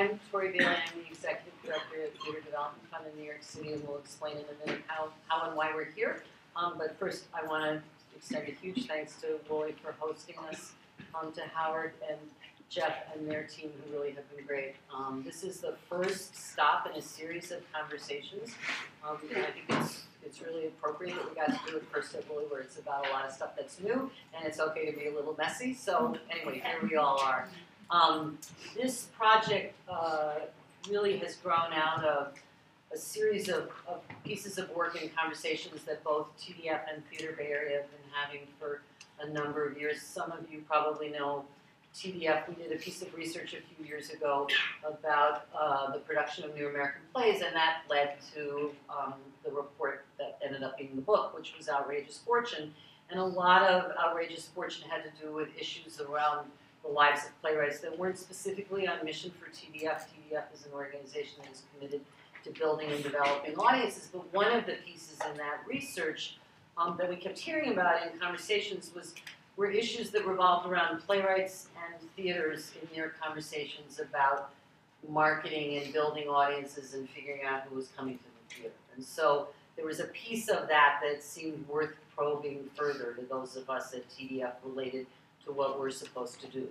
I'm Tori Bailey. I'm the Executive Director of Theater Development Fund in New York City, and we'll explain in a minute how and why we're here. But first, I want to extend a huge thanks to Woolly for hosting us, to Howard and Jeff and their team, who really have been great. This is the first stop in a series of conversations. And I think it's really appropriate that we got to do it first at Woolly, where it's about a lot of stuff that's new, and it's okay to be a little messy. So anyway, here we all are. This project really has grown out of a series of pieces of work and conversations that both TDF and Theater Bay Area have been having for a number of years. Some of you probably know TDF. We did a piece of research a few years ago about the production of new American plays, and that led to the report that ended up being the book, which was Outrageous Fortune. And a lot of Outrageous Fortune had to do with issues around the lives of playwrights that weren't specifically on mission for TDF. TDF is an organization that is committed to building and developing audiences, but one of the pieces in that research that we kept hearing about in conversations were issues that revolved around playwrights and theaters in their conversations about marketing and building audiences and figuring out who was coming to the theater. And so there was a piece of that that seemed worth probing further to those of us at TDF related to what we're supposed to do.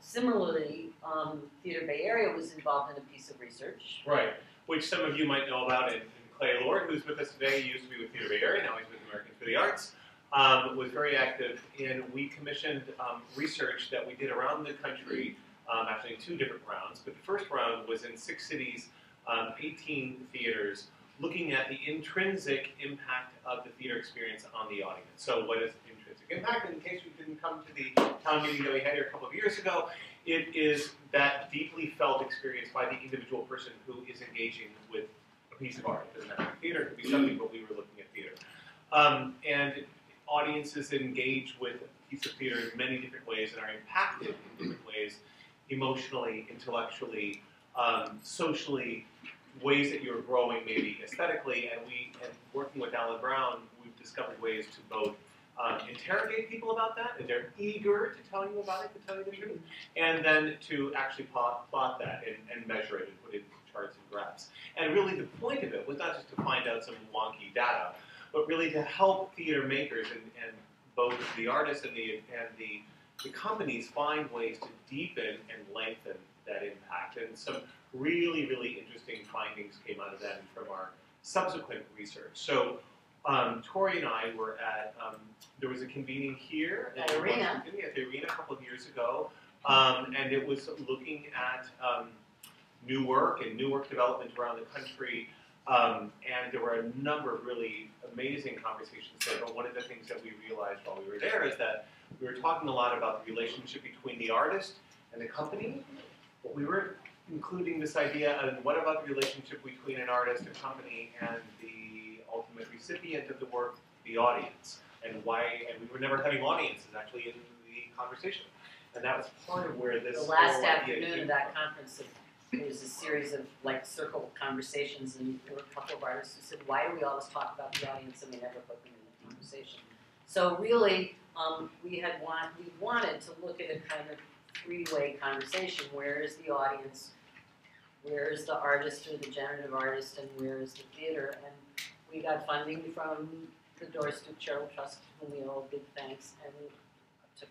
Similarly, Theater Bay Area was involved in a piece of research. Right, which some of you might know about, and Clay Lord, who's with us today, he used to be with Theater Bay Area, now he's with American for the Arts, was very active, and we commissioned research that we did around the country, actually in two different rounds, but the first round was in 6 cities, 18 theaters, looking at the intrinsic impact of the theater experience on the audience. So what is intrinsic impact? In case you didn't come to the town meeting that we had here a couple of years ago, it is that deeply felt experience by the individual person who is engaging with a piece of art. It doesn't have to be theater, it could be something, but we were looking at theater. And audiences engage with a piece of theater in many different ways and are impacted in different ways, emotionally, intellectually, socially, ways that you're growing maybe aesthetically, and working with Alan Brown, we've discovered ways to both interrogate people about that, and they're eager to tell you about it, to tell you the truth, and then to actually plot that and measure it and put it in charts and graphs. And really the point of it was not just to find out some wonky data, but really to help theater makers and both the artists and the companies find ways to deepen and lengthen that impact. And some really, really interesting findings came out of that and from our subsequent research. So Tori and I were at, there was a convening here at the arena a couple of years ago, and it was looking at new work and new work development around the country, and there were a number of really amazing conversations there, but one of the things that we realized while we were there is that we were talking a lot about the relationship between the artist and the company, but we were including this idea of what about the relationship between an artist, a company, and the ultimate recipient of the work, the audience, and why, and we were never having audiences actually in the conversation. And that was part of where this The last afternoon of that conference, there was a series of like circle conversations, and there were a couple of artists who said, why do we always talk about the audience and we never put them in the conversation? So really, we wanted to look at a kind of three-way conversation. Where is the audience? Where is the artist or the generative artist? And where is the theater? And we got funding from the Doris Duke Charitable Trust, whom we owe big thanks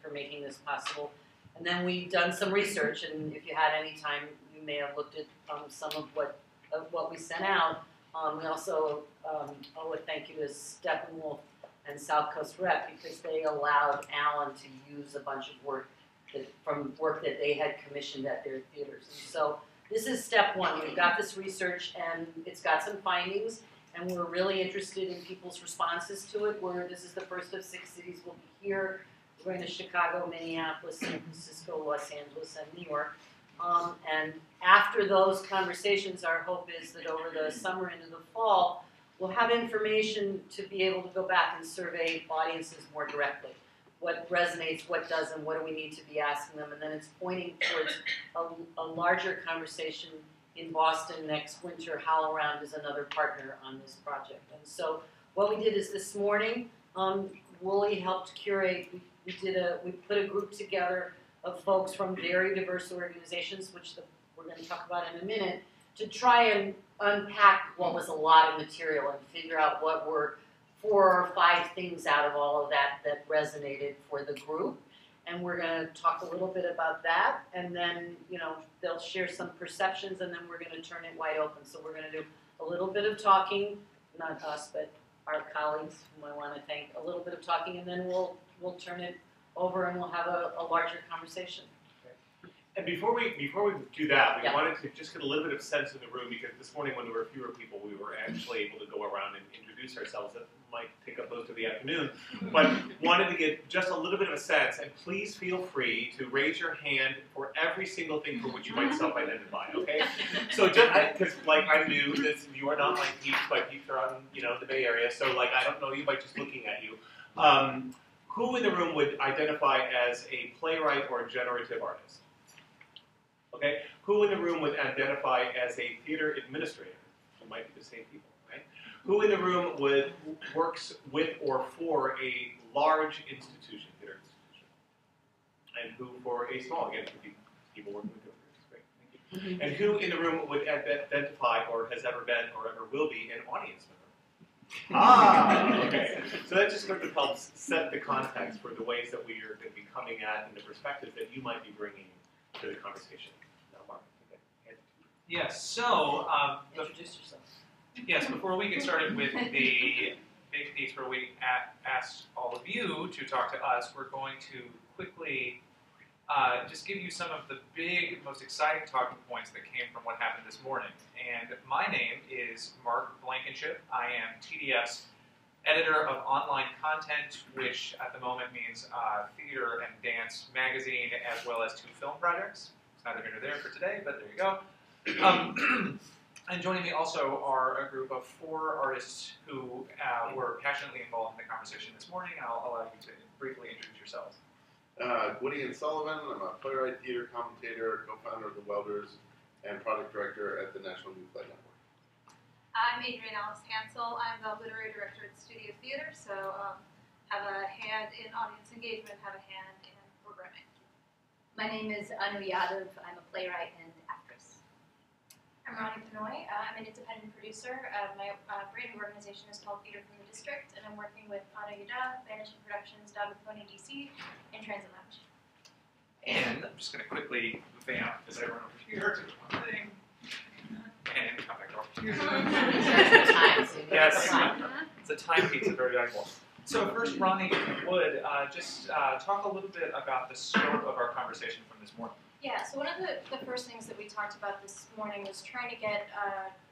for making this possible. And then we've done some research, and if you had any time, you may have looked at some of what we sent out. We also owe a thank you to Steppenwolf and South Coast Rep, because they allowed Alan to use a bunch of work from work that they had commissioned at their theaters. And so this is step one. We've got this research, and it's got some findings, and we're really interested in people's responses to it. This is the first of 6 cities. We'll be here. We're going to Chicago, Minneapolis, San Francisco, Los Angeles, and New York. And after those conversations, our hope is that over the summer into the fall, we'll have information to be able to go back and survey audiences more directly. What resonates, what doesn't, what do we need to be asking them, and then it's pointing towards a larger conversation in Boston next winter. HowlRound is another partner on this project. And so what we did is this morning, Woolly helped curate, we put a group together of folks from very diverse organizations, which the we're going to talk about in a minute, to try and unpack what was a lot of material and figure out what were 4 or 5 things out of all of that that resonated for the group. And we're going to talk a little bit about that, and then, you know, they'll share some perceptions, and then we're going to turn it wide open. So we're going to do a little bit of talking, not us, but our colleagues, whom I want to thank, a little bit of talking, and then we'll turn it over and we'll have a larger conversation. And before we do that, we wanted to just get a little bit of sense in the room, because this morning when there were fewer people, we were actually able to go around and introduce ourselves. That might take up most of the afternoon, but wanted to get just a little bit of a sense, and please feel free to raise your hand for every single thing for which you might self-identify, okay? So just, because like I'm new, this, you are not my peeps are on, you know, the Bay Area, so like I don't know you by just looking at you. Who in the room would identify as a playwright or a generative artist? Okay, who in the room would identify as a theater administrator? It might be the same people, right? Who in the room would works with or for a large institution, theater institution? And who for a small, again, people working with theater, great, thank you. And who in the room would identify or has ever been or ever will be an audience member? Ah, okay. So that just sort of helps set the context for the ways that we are going to be coming at and the perspectives that you might be bringing to the conversation. Yes, so introduce yourself. Yes, before we get started with the big piece where we asked all of you to talk to us, we're going to quickly just give you some of the big, most exciting talking points that came from what happened this morning. And my name is Mark Blankenship. I am TDS editor of online content, which at the moment means theater and dance magazine, as well as 2 film projects. It's neither here nor there for today, but there you go. And joining me also are a group of 4 artists who were passionately involved in the conversation this morning. I'll allow you to briefly introduce yourselves. Gwydion Suilebhan. I'm a playwright, theater commentator, co-founder of The Welders, and product director at the National New Play Network. I'm Adrien-Alice Hansel. I'm the literary director at Studio Theater, so have a hand in audience engagement, have a hand in programming. My name is Anu Yadav. I'm a playwright and I'm Ronnie Pinoy. I'm an independent producer. My brand new organization is called Theater from the District, and I'm working with Pana Uda, Vanishing Productions, Dog with Pony DC, and Transit Lounge. And I'm just going to quickly vamp as I run over here to do one thing, and come back over here. Yes, it's a time piece, it's very valuable. So first, Ronnie, if you would, just talk a little bit about the scope of our conversation from this morning. Yeah, so one of the first things that we talked about this morning was trying to get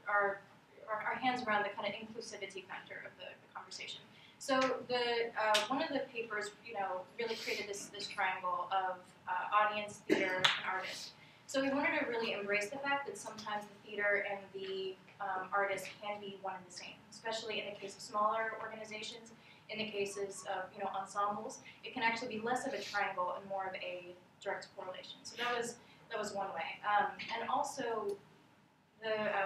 our hands around the kind of inclusivity factor of the conversation. So the one of the papers, you know, really created this triangle of audience, theater, and artist. So we wanted to really embrace the fact that sometimes the theater and the artist can be one and the same, especially in the case of smaller organizations. In the cases of, you know, ensembles, it can actually be less of a triangle and more of a direct correlation. So that was one way. And also,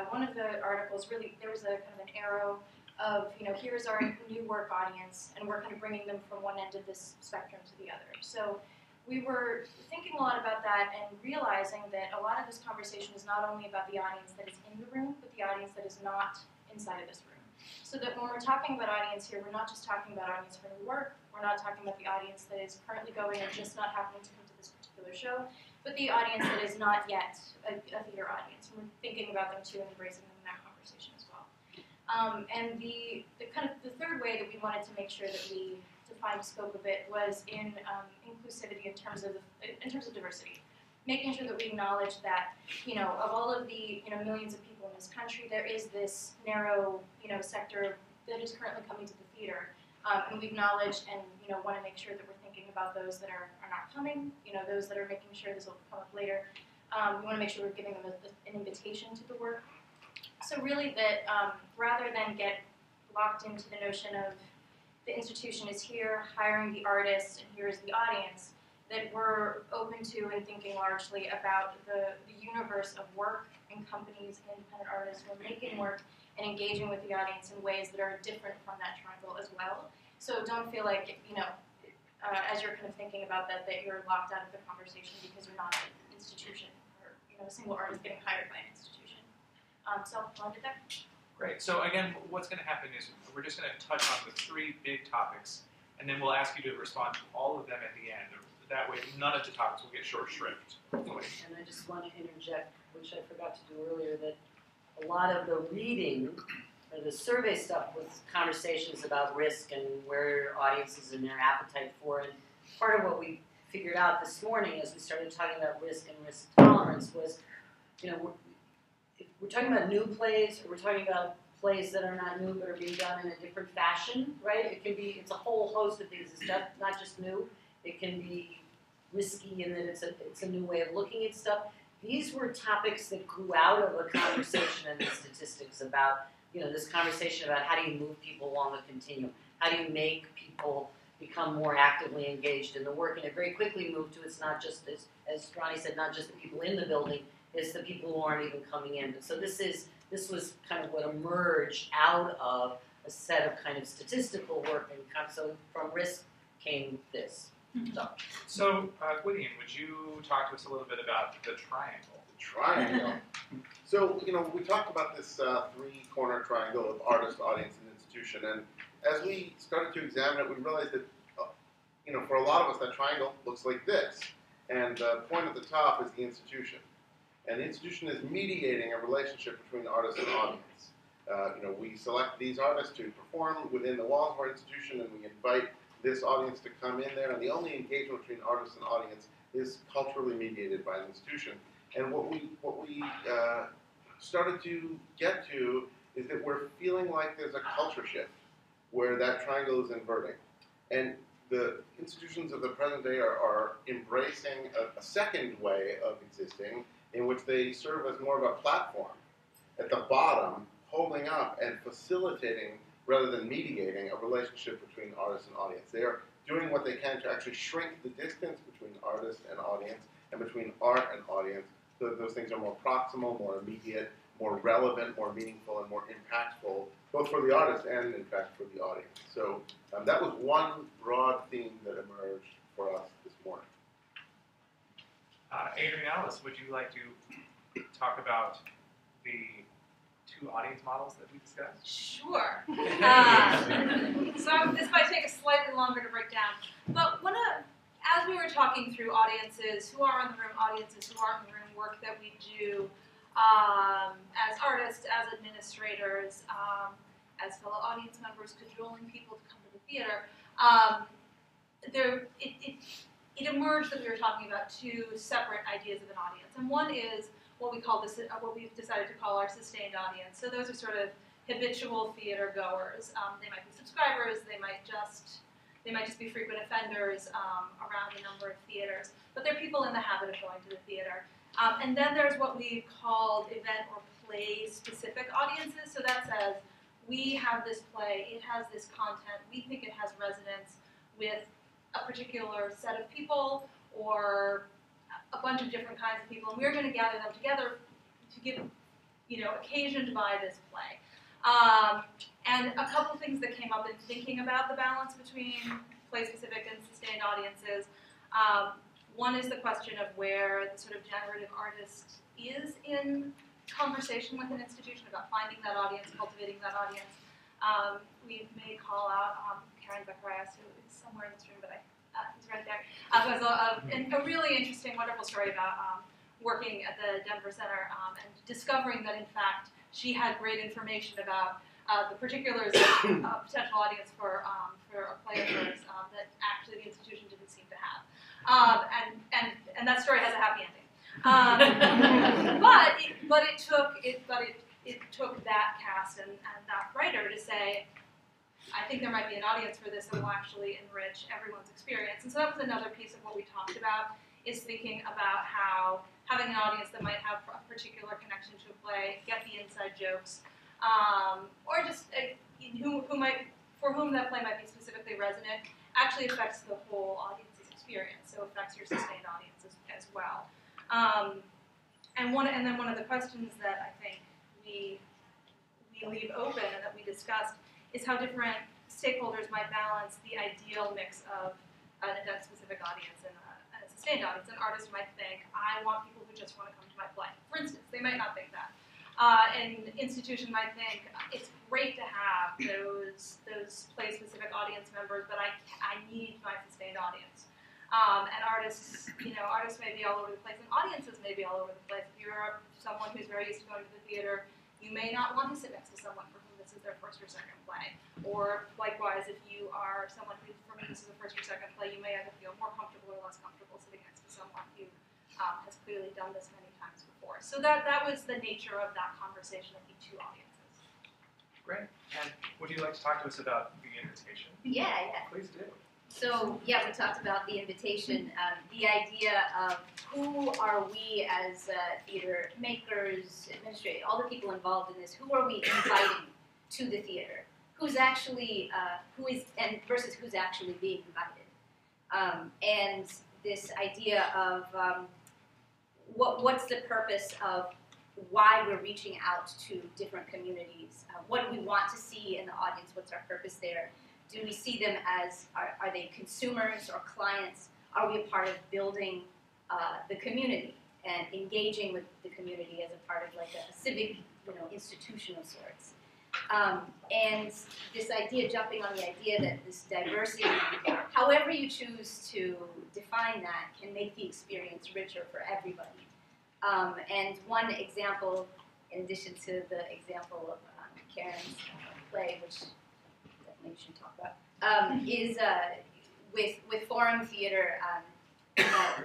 one of the articles really, there was a kind of an arrow of, you know, here's our new work audience, and we're kind of bringing them from one end of this spectrum to the other. So we were thinking a lot about that and realizing that a lot of this conversation is not only about the audience that is in the room, but the audience that is not inside of this room. So that when we're talking about audience here, we're not just talking about audience for new work, we're not talking about the audience that is currently going and just not happening to come to this particular show, but the audience that is not yet a theater audience. And we're thinking about them too and embracing them in that conversation as well. And the kind of the third way that we wanted to make sure that we defined scope of it was in inclusivity in terms of diversity. Making sure that we acknowledge that, you know, of all of the, you know, millions of people in this country, there is this narrow, you know, sector that is currently coming to the theater, and we acknowledge and, you know, want to make sure that we're thinking about those that are not coming, you know, those that are making sure this will come up later. We want to make sure we're giving them an invitation to the work. So really that rather than get locked into the notion of the institution is here, hiring the artist, and here is the audience, that we're open to and thinking largely about the universe of work and companies and independent artists who are making work and engaging with the audience in ways that are different from that triangle as well. So don't feel like, you know, as you're kind of thinking about that, that you're locked out of the conversation because you're not an institution or, you know, a single single artist getting hired by an institution. So I'll end it there. Great. So again, what's going to happen is we're just going to touch on the three big topics, and then we'll ask you to respond to all of them at the end. That way, none of the topics will get short shrift. Hopefully. And I just want to interject, which I forgot to do earlier, that a lot of the reading or the survey stuff was conversations about risk and where audiences and their appetite for it. Part of what we figured out this morning as we started talking about risk and risk tolerance was, you know, we're talking about new plays, or we're talking about plays that are not new but are being done in a different fashion, right? It can be, it's a whole host of things. It's not just new. It can be risky in that it's a new way of looking at stuff. These were topics that grew out of a conversation and the statistics about, you know, this conversation about how do you move people along a continuum? How do you make people become more actively engaged in the work? And it very quickly moved to it's not just, as Ronnie said, not just the people in the building, it's the people who aren't even coming in. And so this was kind of what emerged out of a set of kind of statistical work. And so from risk came this. So, Gwydion, would you talk to us a little bit about the triangle? The triangle. So, you know, we talked about this three-corner triangle of artist, audience, and institution. And as we started to examine it, we realized that, you know, for a lot of us, that triangle looks like this. And the point at the top is the institution. And the institution is mediating a relationship between artist and audience. You know, we select these artists to perform within the walls of our institution, and we invite this audience to come in there, and the only engagement between artists and audience is culturally mediated by the institution. And what we started to get to is that we're feeling like there's a culture shift where that triangle is inverting. And the institutions of the present day are embracing a second way of existing in which they serve as more of a platform at the bottom, holding up and facilitating rather than mediating a relationship between artist and audience. They are doing what they can to actually shrink the distance between artist and audience and between art and audience so that those things are more proximal, more immediate, more relevant, more meaningful, and more impactful, both for the artist and, in fact, for the audience. So that was one broad theme that emerged for us this morning. Adrien-Alice, would you like to talk about the two audience models that we discussed? Sure. So this might take us slightly longer to break down. But as we were talking through audiences, who are in the room, audiences who aren't in the room, work that we do as artists, as administrators, as fellow audience members, cajoling people to come to the theater, it emerged that we were talking about two separate ideas of an audience. And one is what we've decided to call our sustained audience. So those are sort of habitual theater goers. They might be subscribers. They might just be frequent offenders around a number of theaters. But they're people in the habit of going to the theater. And then there's what we've called event or play-specific audiences. So that says we have this play. It has this content. We think it has resonance with a particular set of people or a bunch of different kinds of people, and we're going to gather them together to give, you know, occasioned by this play. And a couple things that came up in thinking about the balance between play-specific and sustained audiences. One is the question of where the sort of generative artist is in conversation with an institution about finding that audience, cultivating that audience. We may call out Karen Zacarías, who is somewhere in this room, but he's right there. It was a really interesting, wonderful story about working at the Denver Center and discovering that, in fact, she had great information about the particulars of a potential audience for a play of hers that actually the institution didn't seem to have. And that story has a happy ending. But it took that cast and that writer to say, I think there might be an audience for this that will actually enrich everyone's experience. And so that was another piece of what we talked about, is thinking about how having an audience that might have a particular connection to a play, get the inside jokes, or just for whom that play might be specifically resonant, actually affects the whole audience's experience. So affects your sustained audience as well. And then one of the questions that I think we leave open and that we discussed is how different stakeholders might balance the ideal mix of an event-specific audience and a sustained audience. An artist might think, I want people who just want to come to my play. For They might not think that. An institution might think it's great to have those play-specific audience members, but I need my sustained audience. And artists, artists may be all over the place, and audiences may be all over the place. If you're someone who's very used to going to the theater, you may not want to sit next to someone for whom this is their first or second play. Or likewise, if you are someone who, for whom this is the first or second play, you may either feel more comfortable or less comfortable sitting next to someone who has clearly done this many times before. So that was the nature of that conversation of the two audiences. Great. And would you like to talk to us about the invitation? Yeah. Please do. So, yeah, we talked about the invitation, the idea of who are we as theater makers, administrators, all the people involved in this, who are we inviting to the theater? Who's actually, versus who's actually being invited. And this idea of what's the purpose of why we're reaching out to different communities? What do we want to see in the audience? What's our purpose there? Do we see them as, are they consumers or clients? Are we a part of building the community and engaging with the community as a part of like a civic, institution of sorts? And this idea, jumping on the idea that this diversity, however you choose to define that, can make the experience richer for everybody. And one example, in addition to the example of Karen's play, which we should talk about, is with Forum Theatre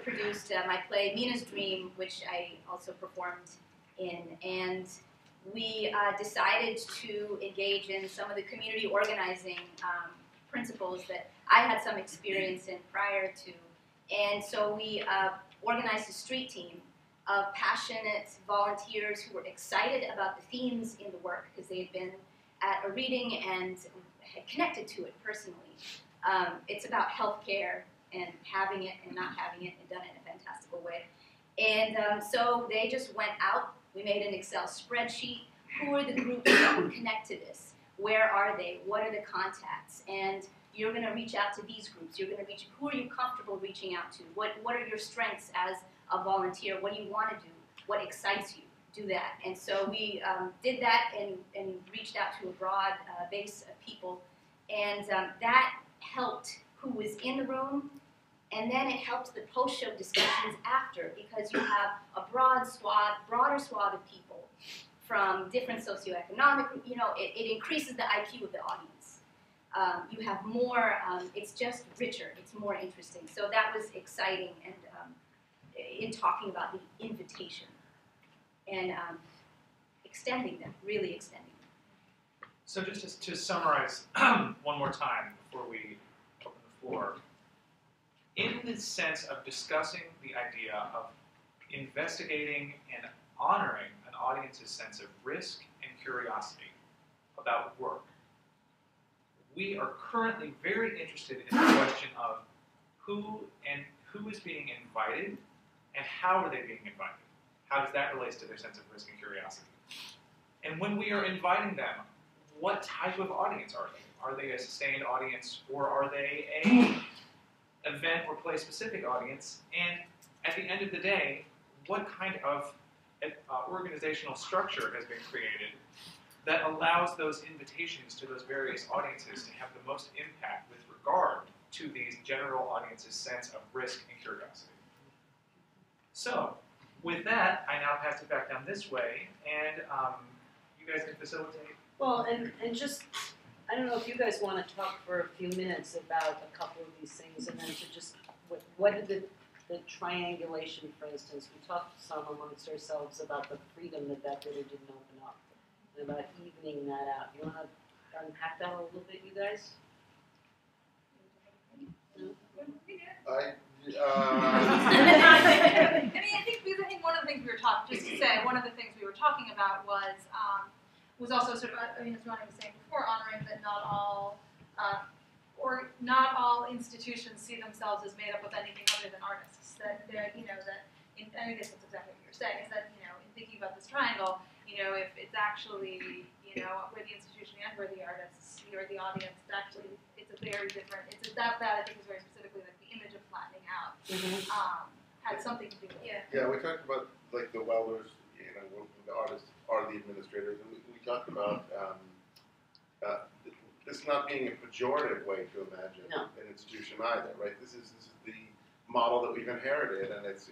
produced my play Mina's Dream, which I also performed in, and we decided to engage in some of the community organizing principles that I had some experience in prior to, and so we organized a street team of passionate volunteers who were excited about the themes in the work because they had been at a reading and had connected to it personally. It's about healthcare and having it and not having it and done it in a fantastical way. And so they just went out. We made an Excel spreadsheet. Who are the groups that would connect to this? Where are they? What are the contacts? And you're going to reach out to these groups. You're going to reach, who are you comfortable reaching out to? What are your strengths as a volunteer? What do you want to do? What excites you? Do that. And so we did that and reached out to a broad base of people. And that helped who was in the room. And then it helped the post-show discussions after, because you have a broader swath of people from different socioeconomic, it increases the IQ of the audience. You have more, it's just richer, it's more interesting. So that was exciting and in talking about the invitation. And extending them, really extending them. So just to summarize one more time before we open the floor, in the sense of discussing the idea of investigating and honoring an audience's sense of risk and curiosity about work, we are currently very interested in the question of who is being invited and how are they being invited. How does that relate to their sense of risk and curiosity? And when we are inviting them, what type of audience are they? Are they a sustained audience, or are they an event or play-specific audience? And at the end of the day, what kind of organizational structure has been created that allows those invitations to those various audiences to have the most impact with regard to these general audiences' sense of risk and curiosity? So, with that, I now pass it back down this way, and you guys can facilitate. Well, and just, I don't know if you guys want to talk for a few minutes about a couple of these things, and then to just, what did the triangulation, for instance, we talked some amongst ourselves about the freedom that theater didn't open up, and about evening that out. You want to unpack that a little bit, you guys? No? I think one of the things we were talking, just to say, one of the things we were talking about was also sort of, as Ronnie was saying before, honoring that not all institutions see themselves as made up of anything other than artists. That I guess that's exactly what you were saying. Is that in thinking about this triangle, if it's actually we're the institution and we're the artists, you're the audience. It's actually I think is very specifically like the image of flattening out. Mm-hmm. Had something to do with it. Yeah, we talked about like the Welders, I work with the artists are the administrators, and we talk about this not being a pejorative way to imagine an institution either, right? This is the model that we've inherited, and it's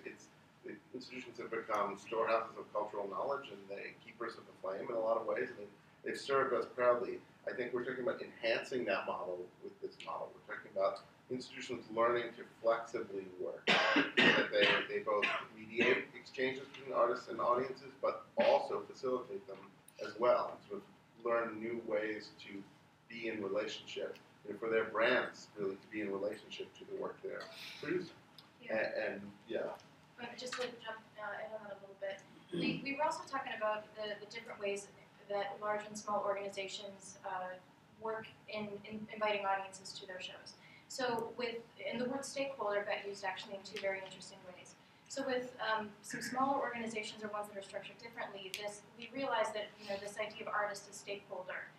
the institutions have become storehouses of cultural knowledge and the keepers of the flame in a lot of ways, and they've served us proudly. I think we're talking about enhancing that model with this model. We're talking about institutions learning to flexibly work, that they both mediate exchanges between artists and audiences, but also facilitate them as well, and sort of learn new ways to be in relationship, and for their brands really to be in relationship to the work they're producing. Yeah. And yeah. Just to jump in on that a little bit, we were also talking about the different ways that large and small organizations work in inviting audiences to their shows. So and the word stakeholder got used actually in two very interesting ways. So with some smaller organizations or ones that are structured differently, we realized that this idea of artist as stakeholder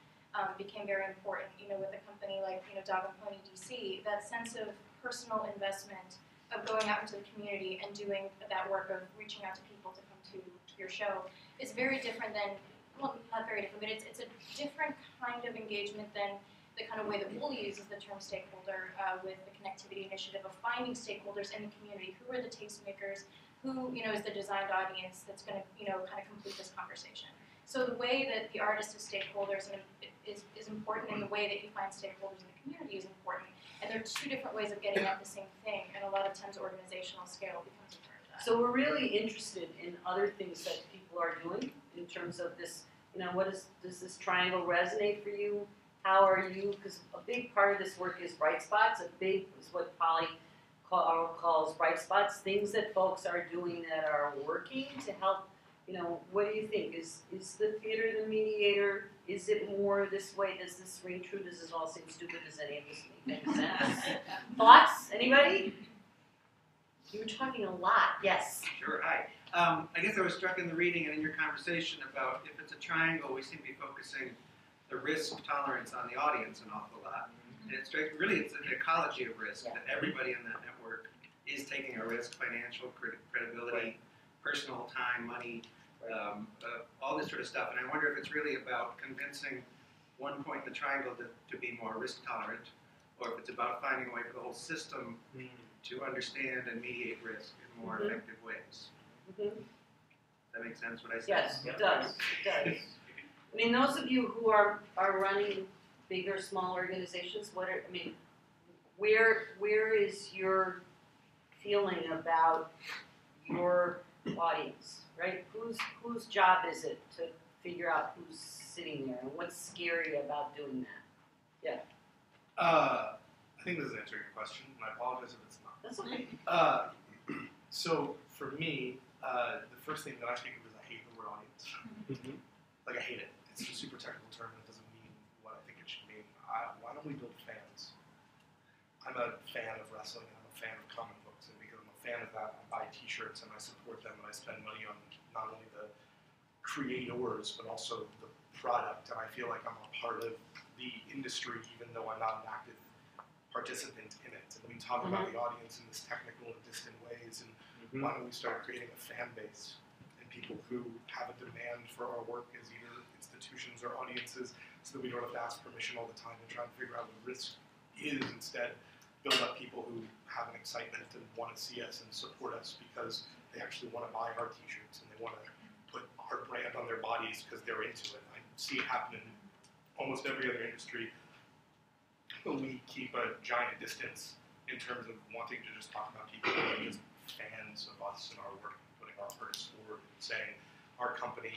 became very important. With a company like Dog with Pony DC, that sense of personal investment of going out into the community and doing that work of reaching out to people to come to your show is very different than, well, not very different, but it's a different kind of engagement than the kind of way that Woolly uses the term stakeholder with the connectivity initiative of finding stakeholders in the community. Who are the tastemakers? Who is the designed audience that's going to kind of complete this conversation? So the way that the artist is stakeholders is important, and the way that you find stakeholders in the community is important. And there are two different ways of getting at the same thing, and a lot of times organizational scale becomes a part of that. So we're really interested in other things that people are doing in terms of this. Does this triangle resonate for you? How are you? Because a big part of this work is bright spots. Is what Polly calls bright spots, things that folks are doing that are working to help. What do you think? Is the theater the mediator? Is it more this way? Does this ring true? Does this all seem stupid? Does any of this make sense? Thoughts? Anybody? You were talking a lot. Yes. Sure. Hi. I guess I was struck in the reading and in your conversation about if it's a triangle, we seem to be focusing the risk tolerance on the audience an awful lot. And it's really, it's an ecology of risk, that everybody in that network is taking a risk, financial, credibility, personal time, money, all this sort of stuff. And I wonder if it's really about convincing one point in the triangle to be more risk tolerant, or if it's about finding a way for the whole system to understand and mediate risk in more effective ways. Does that make sense what I said? Yes, it does. It does. I mean, those of you who are running bigger, small organizations, where is your feeling about your audience, right? Whose job is it to figure out who's sitting there, and what's scary about doing that? Yeah. I think this is answering your question, and I apologize if it's not. That's okay. So for me, the first thing that I think of is I hate the word audience. Like, I hate it. It's a super technical term that doesn't mean what I think it should mean. Why don't we build fans? I'm a fan of wrestling, and I'm a fan of comic books, and because I'm a fan of that, I buy t-shirts, and I support them, and I spend money on not only the creators, but also the product, and I feel like I'm a part of the industry, even though I'm not an active participant in it. And we talk about the audience in this technical and distant ways, and why don't we start creating a fan base? People who have a demand for our work as either institutions or audiences, so that we don't have to ask permission all the time and try and figure out what the risk is. Instead, build up people who have an excitement and want to see us and support us because they actually want to buy our t-shirts and they want to put our brand on their bodies because they're into it. I see it happen in almost every other industry, but we keep a giant distance in terms of wanting to just talk about people who are just fans of us and our work. Our artists forward and saying our company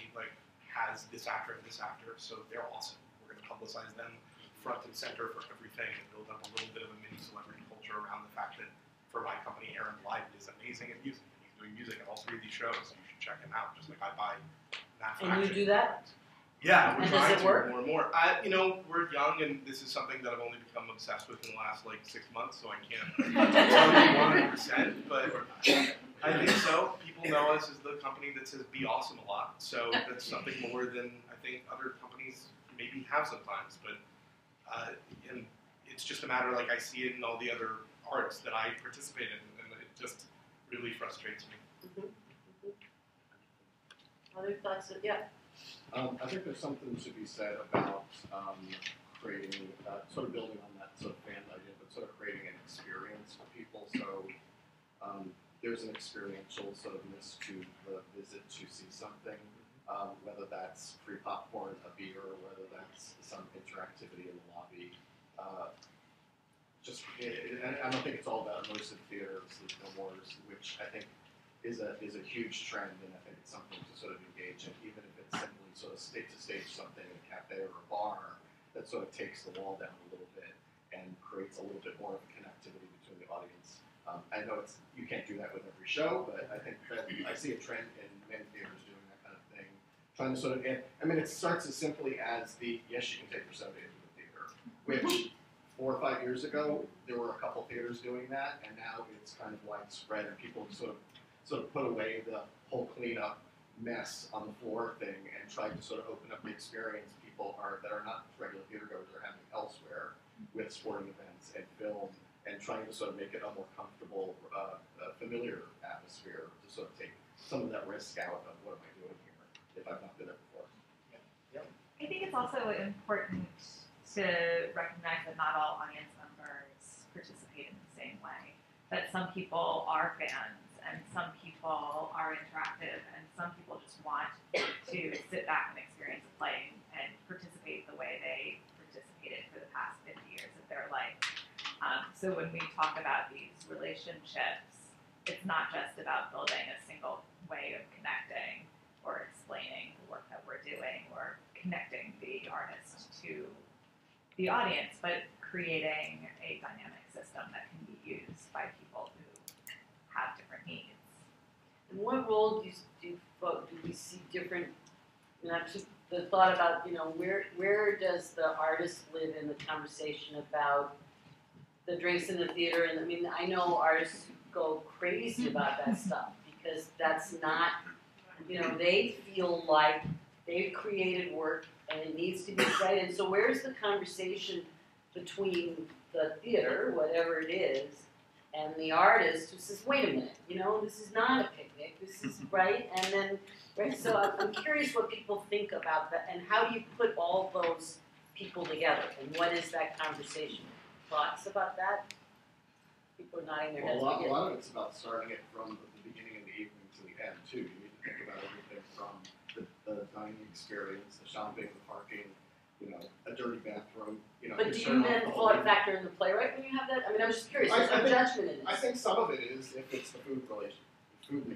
has this actor and this actor, so they're awesome. We're going to publicize them front and center for everything and build up a little bit of a mini celebrity culture around the fact that for my company, Aaron Blythe is amazing at music. He's doing music at all three of these shows, so you should check him out. Just like I buy Math. And you do that? Yeah, we're trying to more and more. We're young, and this is something that I've only become obsessed with in the last 6 months, so I can't tell you 100%. But I think so. People know us as the company that says "be awesome" a lot, so that's something more than I think other companies maybe have sometimes. But and it's just a matter I see it in all the other arts that I participate in, and it just really frustrates me. Mm-hmm. Mm-hmm. Other thoughts? Yeah. I think there's something to be said about creating, sort of building on that sort of fan idea, but sort of creating an experience for people. So there's an experiential sort of miss to the visit to see something, whether that's free popcorn, a beer, or whether that's some interactivity in the lobby. I don't think it's all about immersive theater, sleep no more, which I think is a huge trend, and I think it's something to sort of engage in, even if it's simply sort of stage-to-stage something in a cafe or a bar that sort of takes the wall down a little bit and creates a little bit more of a connectivity between the audience. I know you can't do that with every show, but I think that I see a trend in many theaters doing that kind of thing, trying to sort of, I mean, it starts as simply as the, yes, you can take your soda into the theater, which 4 or 5 years ago, there were a couple theaters doing that, and now it's kind of widespread, and people sort of put away the whole cleanup mess on the floor thing and tried to sort of open up the experience people that are not regular theater goers are having elsewhere with sporting events and film, and trying to sort of make it a more comfortable, familiar atmosphere to sort of take some of that risk out of what am I doing here if I've not been there before. Yeah. Yep. I think it's also important to recognize that not all audience members participate in the same way, that some people are fans, and some people are interactive, and some people just want to sit back and experience a play and participate the way they participated for the past 50 years of their life. So when we talk about these relationships, it's not just about building a single way of connecting or explaining the work that we're doing or connecting the artist to the audience, but creating a dynamic system that can be used by people who have different needs. And what role do we see different? And actually, the thought about where does the artist live in the conversation about the drinks in the theater? And I mean, I know artists go crazy about that stuff because that's not they feel like they've created work and it needs to be cited. So where's the conversation between the theater, whatever it is, and the artist who says, wait a minute, this is not a picnic, this is, right? And then, right, so I'm curious what people think about that, and how do you put all those people together, and what is that conversation? Thoughts about that? People are nodding their heads. A lot of it's about starting it from the beginning of the evening to the end, too. You need to think about everything from the dining experience, the shopping, the parking, a dirty bathroom, But do you then factor in the playwright when you have that? I mean, I'm just curious. There's no judgment in it. I think some of it is if it's the food and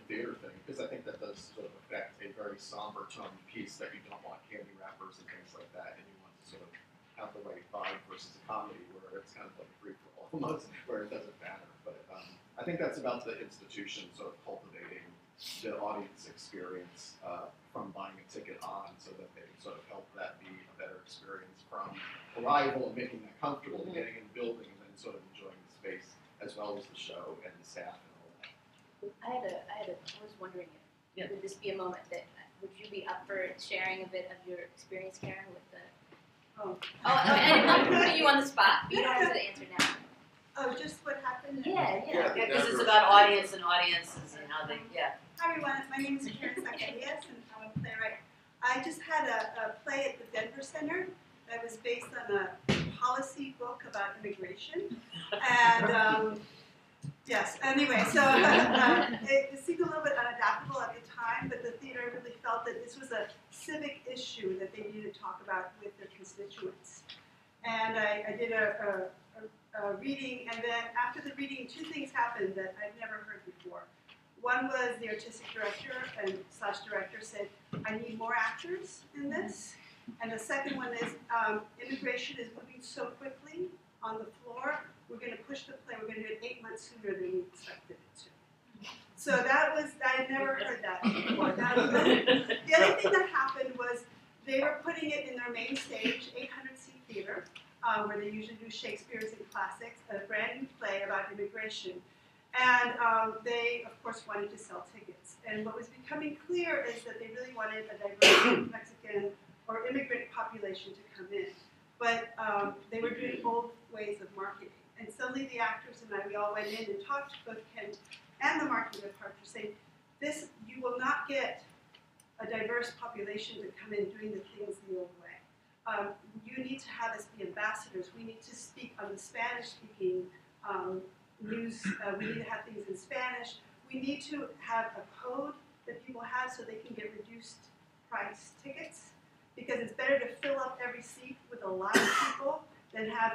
theater thing, because I think that does sort of affect a very somber toned piece that you don't want candy wrappers and things like that, and you want to sort of have the right vibe versus a comedy where it's kind of like free for all almost, where it doesn't matter. But I think that's about the institution sort of cultivating the audience experience from buying a ticket on, so that they can sort of help that be a better experience from arrival and making that comfortable, mm-hmm. getting in the building and then sort of enjoying the space as well as the show and the staff and all that. I was wondering, would this be a moment that, would you be up for sharing a bit of your experience, Karen, with the... and I'm putting you on the spot, but you don't have to answer now. Oh, just what happened? Yeah. Because it's about audience and audiences and how they, Hi everyone, my name is Karen Zacarías and I'm a playwright. I just had a play at the Denver Center that was based on a policy book about immigration. And it seemed a little bit unadaptable at the time, but the theater really felt that this was a civic issue that they needed to talk about with their constituents. And I did a reading, and then after the reading, two things happened that I'd never heard before. One was the artistic director / director said, I need more actors in this. And the second one is, immigration is moving so quickly on the floor, we're going to push the play, we're going to do it 8 months sooner than we expected it to. So that was, I had never heard that before. The other thing that happened was they were putting it in their main stage, 800-seat theater, where they usually do Shakespeare's and classics, a brand new play about immigration. And they, of course, wanted to sell tickets. And what was becoming clear is that they really wanted a diverse Mexican or immigrant population to come in. But they were doing old ways of marketing. And suddenly the actors and I, we all went in and talked to both Kent and the marketing department saying, you will not get a a diverse population to come in doing the things the old way. You need to have us be ambassadors. We need to speak on the Spanish-speaking news. We need to have things in Spanish. We need to have a code that people have so they can get reduced price tickets, because it's better to fill up every seat with a lot of people than have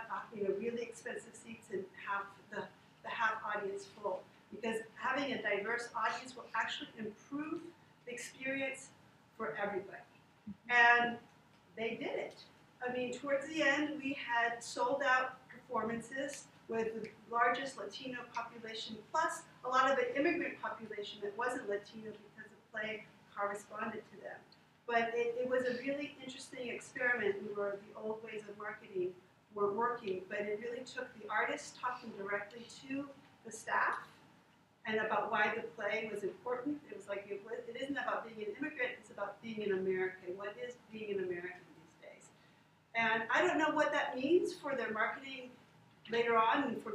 really expensive seats and have the half audience full. Because having a diverse audience will actually improve the experience for everybody. And they did it. I mean, towards the end, we had sold out performances with the largest Latino population, plus a lot of the immigrant population that wasn't Latino because the play corresponded to them. But it was a really interesting experiment where the old ways of marketing were working, but it really took the artists talking directly to the staff and about why the play was important. It was like, it isn't about being an immigrant, it's about being an American. What is being an American these days? And I don't know what that means for their marketing later on and for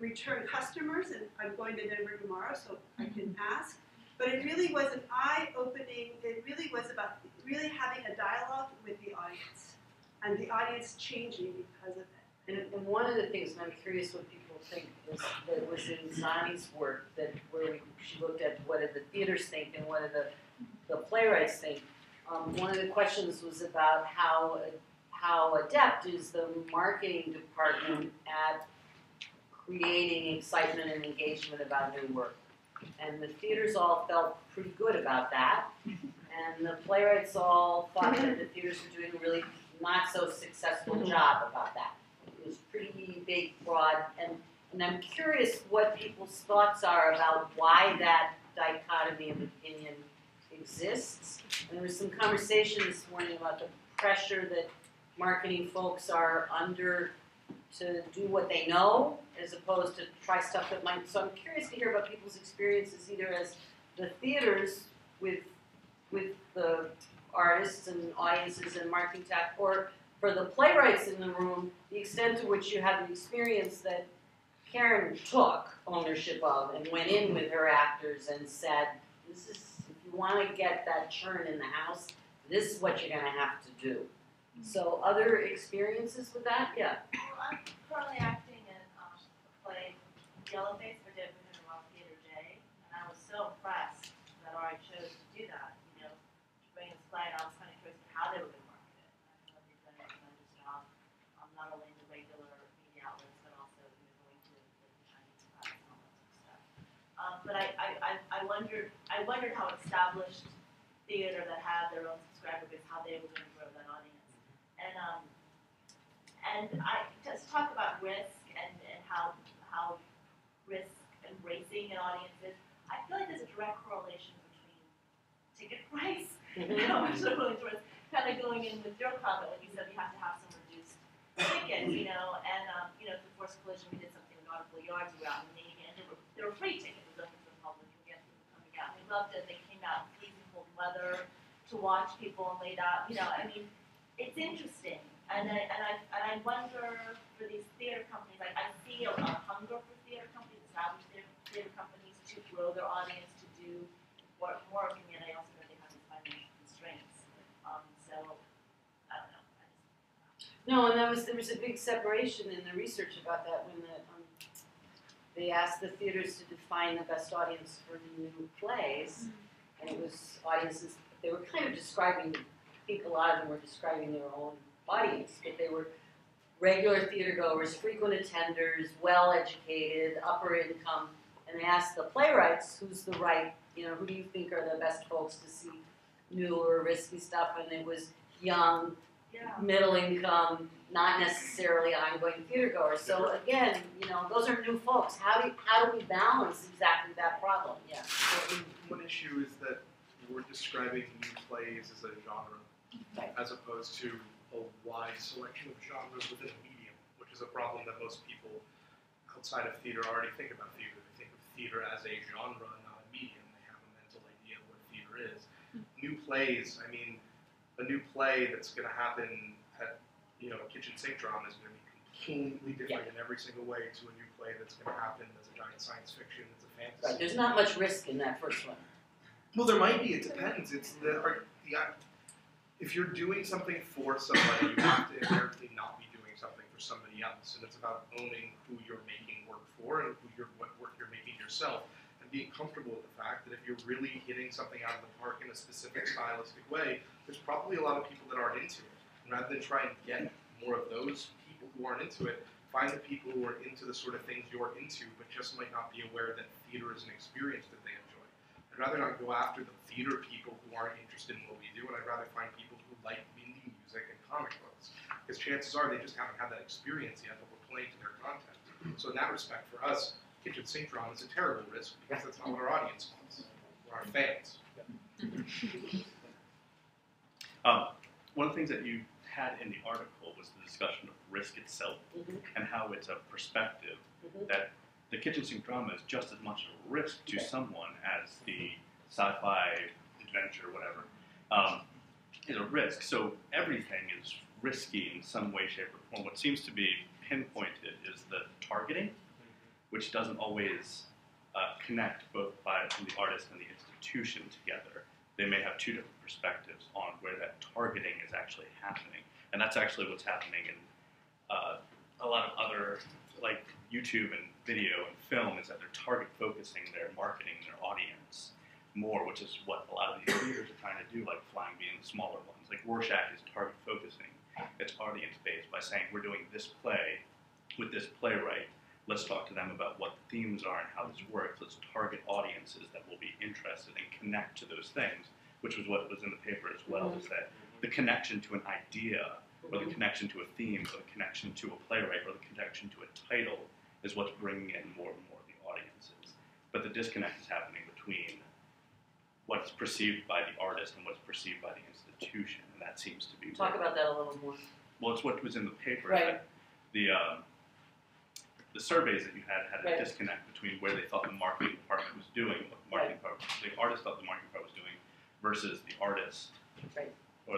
return customers, and I'm going to Denver tomorrow, so I can ask. But it really was an eye-opening, it really was about really having a dialogue with the audience, and the audience changing because of it. And one of the things, and I'm curious what people think, that was in Zani's work, that she looked at what did the theaters think and what did the playwrights think. One of the questions was about how adept is the marketing department at creating excitement and engagement about new work. And the theaters all felt pretty good about that. And the playwrights all thought that the theaters were doing a really not so successful job about that. It was pretty big, broad. And I'm curious what people's thoughts are about why that dichotomy of opinion exists. And there was some conversation this morning about the pressure that marketing folks are under to do what they know, as opposed to try stuff that might. So I'm curious to hear about people's experiences, either as the theaters with the artists and audiences and marketing tech, or for the playwrights in the room, the extent to which you have an experience that Karen took ownership of and went in with her actors and said, "This is, if you want to get that churn in the house, this is what you're going to have to do." So other experiences with that? Yeah. Well, I'm currently acting in a play, Yellowface, for Denver Center on Theater Day, and I was so impressed that I chose to do that, you know, to bring this play, and I was kind of curious how they were going to market it. I feel like they've done a tremendous job, not only in the regular media outlets, but also going to the Chinese class and all that sort of stuff. But I wondered how established theater that had their own subscriber base, how they were going to grow that audience. And I just talk about risk and how risk and embracing an audience is. I feel like there's a direct correlation between ticket price and how much they're willing to risk. Kind of going in with your comment when you said you have to have some reduced tickets, you know. And you know, the Forced Collision, we did something in Nautical Yards around me, and there were free tickets open to the public. We get people coming out. They loved it. They came out in freezing cold weather to watch people laid out. You know, I mean. It's interesting, and I wonder for these theater companies. Like I see a hunger for theater companies, established theater companies, to grow their audience, to do more and I also know they have these financial constraints. So I don't know. No, and there was a big separation in the research about that when they asked the theaters to define the best audience for new plays, and it was audiences. They were kind of describing. I think a lot of them were describing their own audience, but they were regular theater goers, frequent attenders, well-educated, upper income, and they asked the playwrights, who's the right, you know, who do you think are the best folks to see new or risky stuff, and it was young, middle income, not necessarily ongoing theater goers. So again, you know, those are new folks. How do we balance exactly that problem? Yeah. Well, one issue is that we're describing new plays as a genre. Right. As opposed to a wide selection of genres within a medium, which is a problem that most people outside of theater already think about theater. They think of theater as a genre, not a medium. They have a mental idea of what theater is. New plays, I mean, a new play that's going to happen at, you know, a kitchen sink drama is going to be completely different in every single way to a new play that's going to happen as a giant science fiction, as a fantasy. Right. There's not much risk in that first one. Well, there might be. It depends. It's if you're doing something for somebody, you have to inherently not be doing something for somebody else. And it's about owning who you're making work for and what work you're making yourself, and being comfortable with the fact that if you're really hitting something out of the park in a specific stylistic way, there's probably a lot of people that aren't into it. And rather than try and get more of those people who aren't into it, find the people who are into the sort of things you're into, but just might not be aware that theater is an experience that they enjoy. I'd rather not go after the theater people who aren't interested in what we do, and I'd rather find people who like indie music and comic books. Because chances are they just haven't had that experience yet, but we're playing to their content. So in that respect, for us, kitchen sink drama is a terrible risk, because that's not what our audience wants. We're our fans. One of the things that you had in the article was the discussion of risk itself, and how it's a perspective that the kitchen sink drama is just as much a risk to someone as the sci-fi adventure, whatever, is a risk. So everything is risky in some way, shape, or form. What seems to be pinpointed is the targeting, which doesn't always connect both by the artist and the institution together. They may have two different perspectives on where that targeting is actually happening. And that's actually what's happening in a lot of other, like YouTube and video and film, is that they're target focusing their marketing, their audience more, which is what a lot of these theaters are trying to do, like Flying Bee and smaller ones. Like Rorschach is target focusing its audience base by saying, we're doing this play with this playwright. Let's talk to them about what the themes are and how this works. Let's target audiences that will be interested and connect to those things, which was what was in the paper as well, is that the connection to an idea, or the connection to a theme, or the connection to a playwright, or the connection to a title is what's bringing in more and more of the audiences. But the disconnect is happening between what's perceived by the artist and what's perceived by the institution, and that seems to be... Talk about that a little more. Well, it's what was in the paper. Right. That the surveys that you had a disconnect between where they thought the marketing department was doing, what the marketing department, the artist thought the marketing department was doing, versus the artist or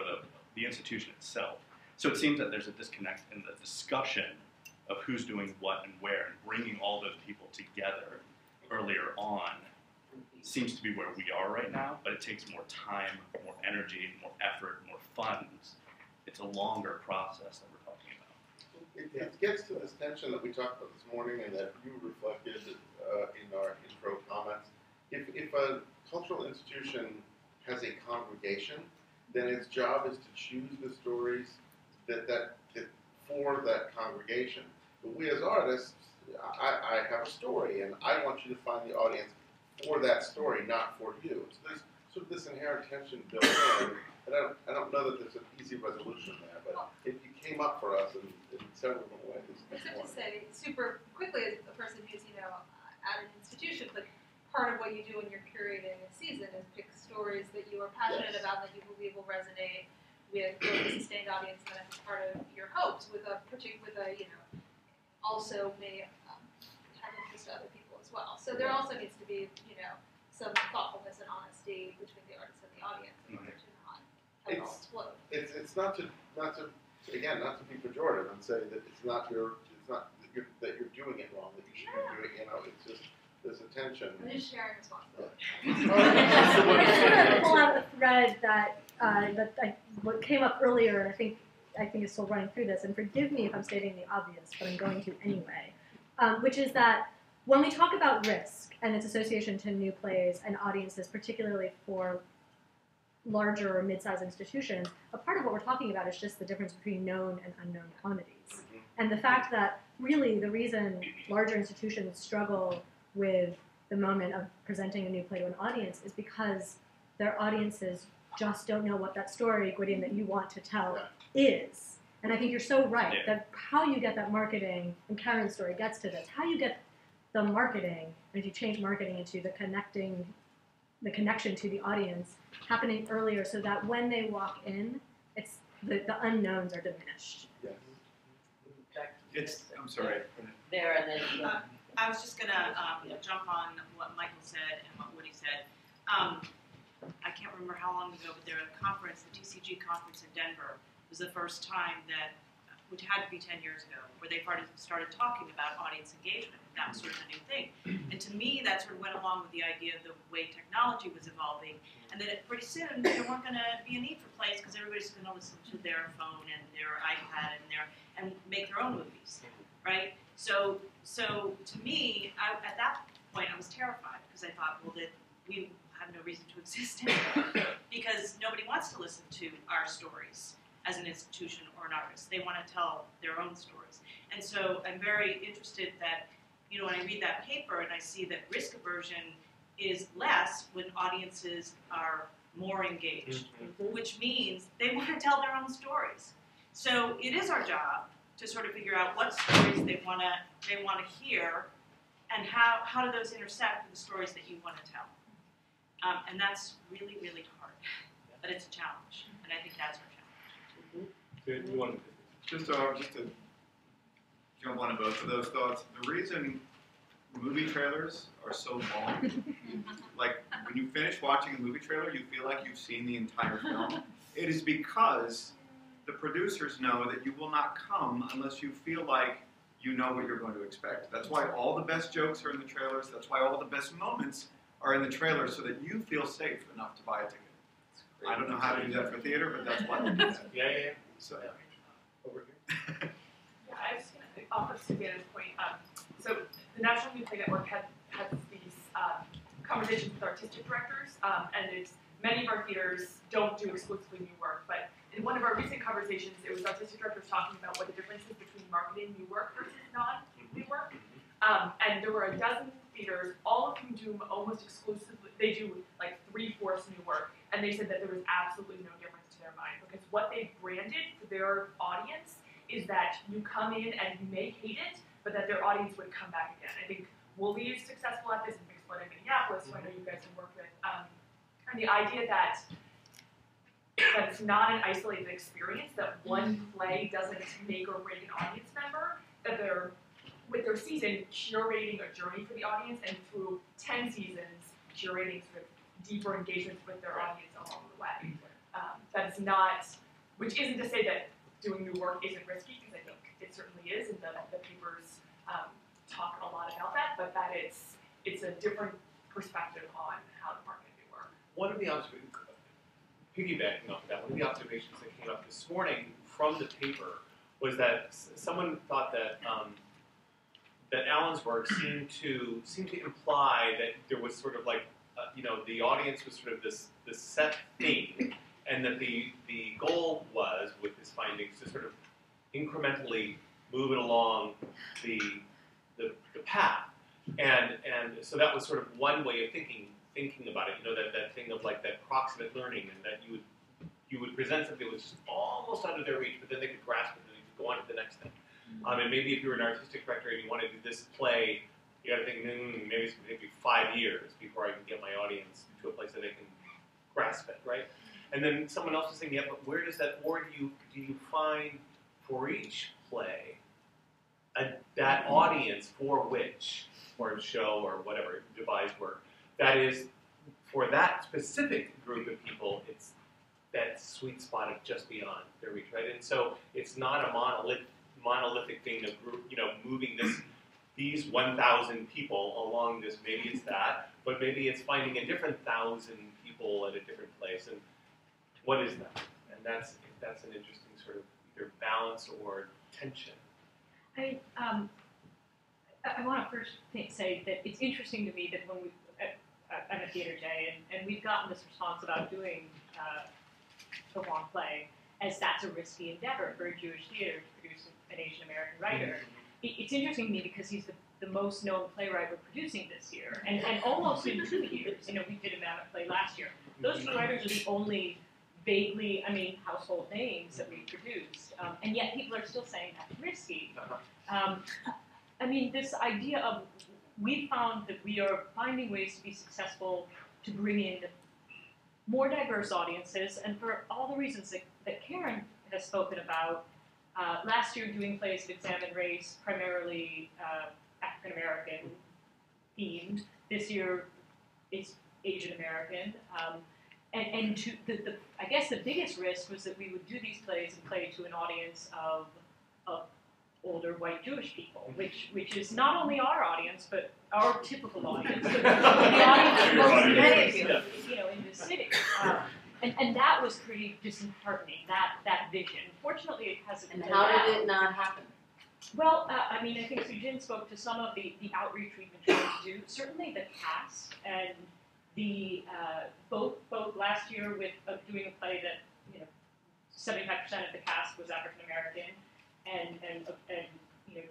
the institution itself. So it seems that there's a disconnect in the discussion of who's doing what and where, and bringing all those people together earlier on seems to be where we are right now, but it takes more time, more energy, more effort, more funds. It's a longer process that we're talking about. It gets to this tension that we talked about this morning and that you reflected in our intro comments. If a cultural institution has a congregation, then its job is to choose the stories that for that congregation. But we as artists, I have a story, and I want you to find the audience for that story, not for you. So there's sort of this inherent tension built in, and I don't know that there's an easy resolution there, but it came up for us in several different ways. I should just say, super quickly, as a person who's, you know, at an institution, but part of what you do when you're curating a season is pick stories that you are passionate about, that you believe will resonate with a sustained audience, and that's part of your hopes, with a particular, you know, also may have interest to other people as well. So there also needs to be, you know, some thoughtfulness and honesty between the artist and the audience in order to not have it all explode. It's not to be pejorative and say that it's not that you're doing it wrong, that you should be doing it. You know, it's just there's a tension. I'm just sharing responsibility. I'm going to pull out the thread that. What came up earlier, and I think is still running through this, and forgive me if I'm stating the obvious, but I'm going to anyway, which is that when we talk about risk and its association to new plays and audiences, particularly for larger or mid-sized institutions, a part of what we're talking about is just the difference between known and unknown comedies. And the fact that really the reason larger institutions struggle with the moment of presenting a new play to an audience is because their audiences just don't know what that story, Gwydion, that you want to tell is. And I think you're so right that how you get that marketing, and Karen's story gets to this, how you get the marketing, and if you change marketing into the connection to the audience happening earlier so that when they walk in, it's the unknowns are diminished. Yes. It's, I'm sorry. There and then. I was just going to jump on what Michael said and what Woody said. I can't remember how long ago, but there was a conference, the TCG conference in Denver. It was the first time that which had to be 10 years ago, where they started talking about audience engagement. That was sort of the new thing. And to me, that sort of went along with the idea of the way technology was evolving, and that pretty soon there weren't going to be a need for plays because everybody's going to listen to their phone and their iPad and make their own movies, right? So to me, at that point, I was terrified because I thought, well, that we have no reason to exist anymore because nobody wants to listen to our stories as an institution or an artist. They want to tell their own stories. And so I'm very interested that, you know, when I read that paper and I see that risk aversion is less when audiences are more engaged, mm-hmm. which means they want to tell their own stories. So it is our job to sort of figure out what stories they want to hear and how do those intersect with the stories that you want to tell. And that's really, really hard, but it's a challenge, and I think that's our challenge. Good. You want to just to jump on both of those thoughts. The reason movie trailers are so long, like when you finish watching a movie trailer, you feel like you've seen the entire film. It is because the producers know that you will not come unless you feel like you know what you're going to expect. That's why all the best jokes are in the trailers. That's why all the best moments are in the trailer, so that you feel safe enough to buy a ticket. I don't know how to do that for theater, but that's why we do that. Yeah. So, over here. Yeah, I was going to offer Savannah's point. So the National New Play Network had these conversations with artistic directors, and many of our theaters don't do exclusively new work, but in one of our recent conversations, it was artistic directors talking about what the difference is between marketed new work versus non-new work. And there were a dozen theaters, all of whom do almost exclusively, they do like 3/4 new work, and they said that there was absolutely no difference to their mind, because what they branded for their audience is that you come in and you may hate it, but that their audience would come back again. I think Woolly is successful at this in Mixploit in Minneapolis, who I know you guys have worked with, and the idea that it's not an isolated experience, that one play doesn't make or break an audience member, that they're, with their season, curating a journey for the audience, and through 10 seasons, curating sort of deeper engagements with their audience along the way. That's not, which isn't to say that doing new work isn't risky, because I think it certainly is, and the papers talk a lot about that, but that it's a different perspective on how to market new work. One of the observations, piggybacking off of that, one of the observations that came up this morning from the paper was that someone thought that Alan's work seemed to imply that there was sort of like, you know, the audience was sort of this set thing, and that the goal was, with his findings, to sort of incrementally move it along the path, and so that was sort of one way of thinking about it, you know, that thing of like that proximate learning, and that you would present something that was just almost out of their reach, but then they could grasp it and they could go on to the next thing. And maybe if you were an artistic director and you want to do this play, you got to think, maybe it's going to be 5 years before I can get my audience to a place that they can grasp it, right? And then someone else was saying, yeah, but where does that, or do you find for each play that audience for which, or show or whatever devised work, that is for that specific group of people, it's that sweet spot of just beyond their reach, right? And so it's not a monolithic thing of group, you know, moving these 1,000 people along this. Maybe it's that, but maybe it's finding a different 1,000 people at a different place. And what is that? And that's an interesting sort of either balance or tension. I want to first say that it's interesting to me that when we I'm at Theater Day and we've gotten this response about doing the long play as that's a risky endeavor for a Jewish theater to produce an Asian American writer. It's interesting to me because he's the most known playwright we're producing this year, and almost in 2 years. You know, we did a Mammoth play last year. Those two writers are the only vaguely, household names that we've produced, and yet people are still saying that's risky. This idea of we found that we are finding ways to be successful to bring in more diverse audiences, and for all the reasons that Karen has spoken about. Last year, doing plays that examined race, primarily African-American themed. This year, it's Asian-American. And I guess the biggest risk was that we would do these plays and play to an audience of of older white Jewish people, which is not only our audience, but our typical audience, but the audience of most Americans, you know, in the city. And that was pretty disheartening, that vision. Fortunately, it hasn't been. And how did it not happen? Well, I mean, I think Sujin spoke to some of the outreach we've been trying to do. Certainly the cast and the, both last year with doing a play that, you know, 75% of the cast was African American, and you know,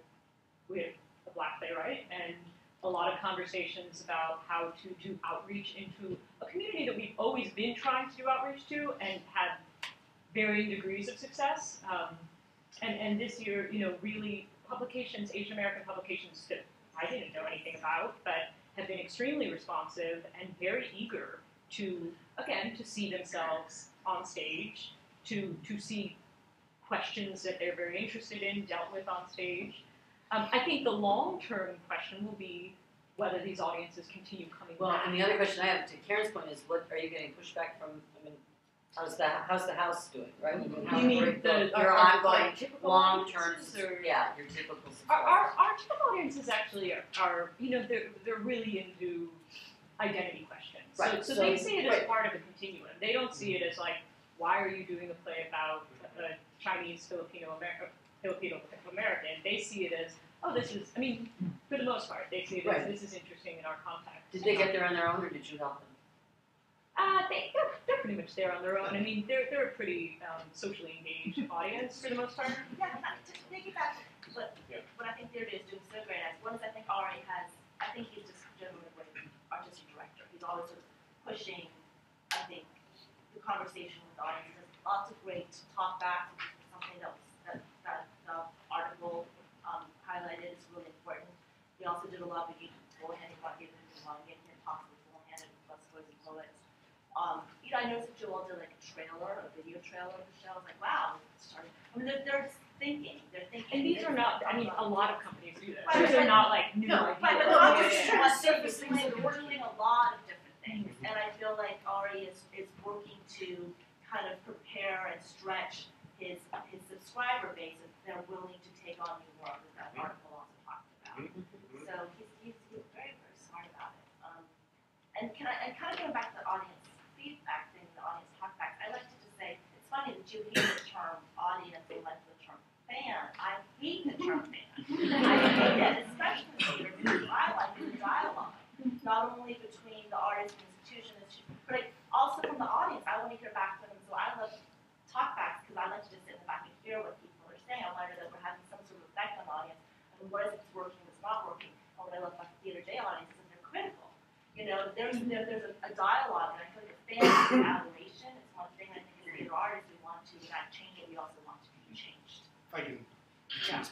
we had a black playwright, and a lot of conversations about how to do outreach into a community that we've always been trying to do outreach to and had varying degrees of success. And this year, you know, really publications, Asian American publications that I didn't know anything about, but have been extremely responsive and very eager to, again, to see themselves on stage, to see questions that they're very interested in dealt with on stage. I think the long-term question will be whether these audiences continue coming back. And the other question I have, to Karen's point, is what are you getting pushback from, I mean, how's the house doing, right? Mm-hmm. You mean your ongoing long-term, yeah, your typical support. Our typical audiences actually are you know, they're really into identity questions. Right. So they see it as part of a continuum. They don't see it as like, why are you doing a play about a Chinese Filipino American? They see it as, oh, this is, I mean, for the most part, they see it as this is interesting in our context. Did they get there on their own, or did you help them? They're pretty much there on their own. I mean, they're a pretty socially engaged audience for the most part. Yeah, to piggyback what I think theater is doing so great as one is, I think Ari has, I think he's just generally a great artistic director. He's always sort of pushing, I think, the conversation with the audience. There's lots of great talkbacks, something that the article highlighted is really important. We also did a lot of engagement beforehand about giving them and talks beforehand and plus stories and poets. You know, I noticed that Joel did like a trailer, a video trailer of the show. I was like, wow, it started. I mean, they're just thinking. They're thinking. And these are not, I mean, a lot of companies do this. These are not like new ideas. But we're doing a lot of different things. Mm-hmm. And I feel like Ari is working to kind of prepare and stretch his subscriber base, and they're willing to take on new work, as that article also talked about. Mm-hmm. So he's very, very smart about it. And kind of going back to the audience feedback thing, the audience talkback, I like to just say, it's funny that you hate the term audience and like the term fan. I hate the term fan. I hate it, especially because I like the dialogue, not only between the artist and the institution, but also from the audience. I want to hear back from them, so I love talkbacks, because I like to just sit in the back and hear what people are saying. I want to know that we're having some sort of effect on the audience. I mean, what is it's working, what's not working? And what I love about the Theater Day audience is they're critical. You know, there's a dialogue, and I feel like the fans of admiration is one thing that I think as theater artists we want to not change it, we also want to be changed. I can. Yeah. That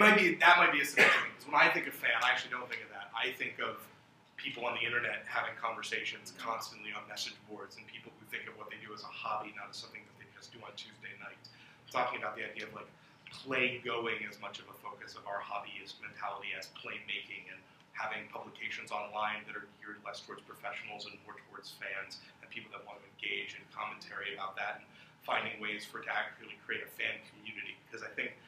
might be a solution, because when I think of fan, I actually don't think of that. I think of people on the internet having conversations constantly on message boards, and people who think of what they do as a hobby, not as something that they just do on Tuesday night. I'm talking about the idea of like play going as much of a focus of our hobbyist mentality as playmaking, and having publications online that are geared less towards professionals and more towards fans and people that want to engage in commentary about that, and finding ways for it to accurately create a fan community. Because I think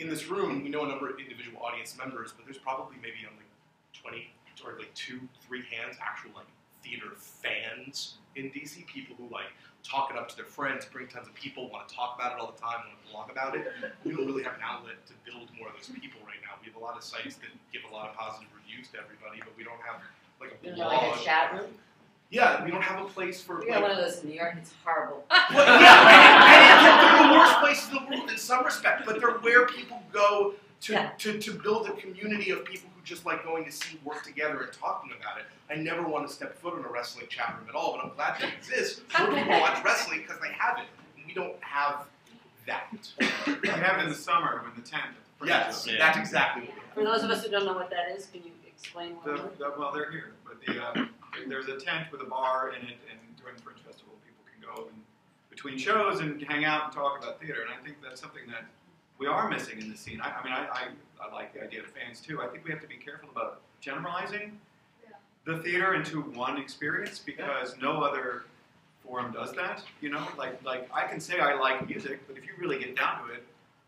in this room, we know a number of individual audience members, but there's probably maybe only 20 or like 2-3 hands, actual like theater fans in DC, people who like talk it up to their friends, bring tons of people, want to talk about it all the time, want to blog about it. We don't really have an outlet to build more of those people right now. We have a lot of sites that give a lot of positive reviews to everybody, but we don't have like a blog. Like a chat room? Yeah, we don't have a place for. We got one of those in New York. It's horrible. Well, yeah, and they're the worst places in the world in some respect, but they're where people go to build a community of people who just like going to see work together and talking about it. I never want to step foot in a wrestling chat room at all, but I'm glad they exist. More people watch wrestling because they have it. We don't have that. We have it in the summer when the tent. Yes, yeah. That's exactly what we have. For those of us who don't know what that is, can you explain what it is? Well, they're here. But there's a tent with a bar in it, and during the Fringe Festival, people can go and, between shows and hang out and talk about theater, and I think that's something that we are missing in the scene. I mean, I like the idea of fans too. I think we have to be careful about generalizing the theater into one experience, because no other Forum does that, you know? Like I can say I like music, but if you really get down to it,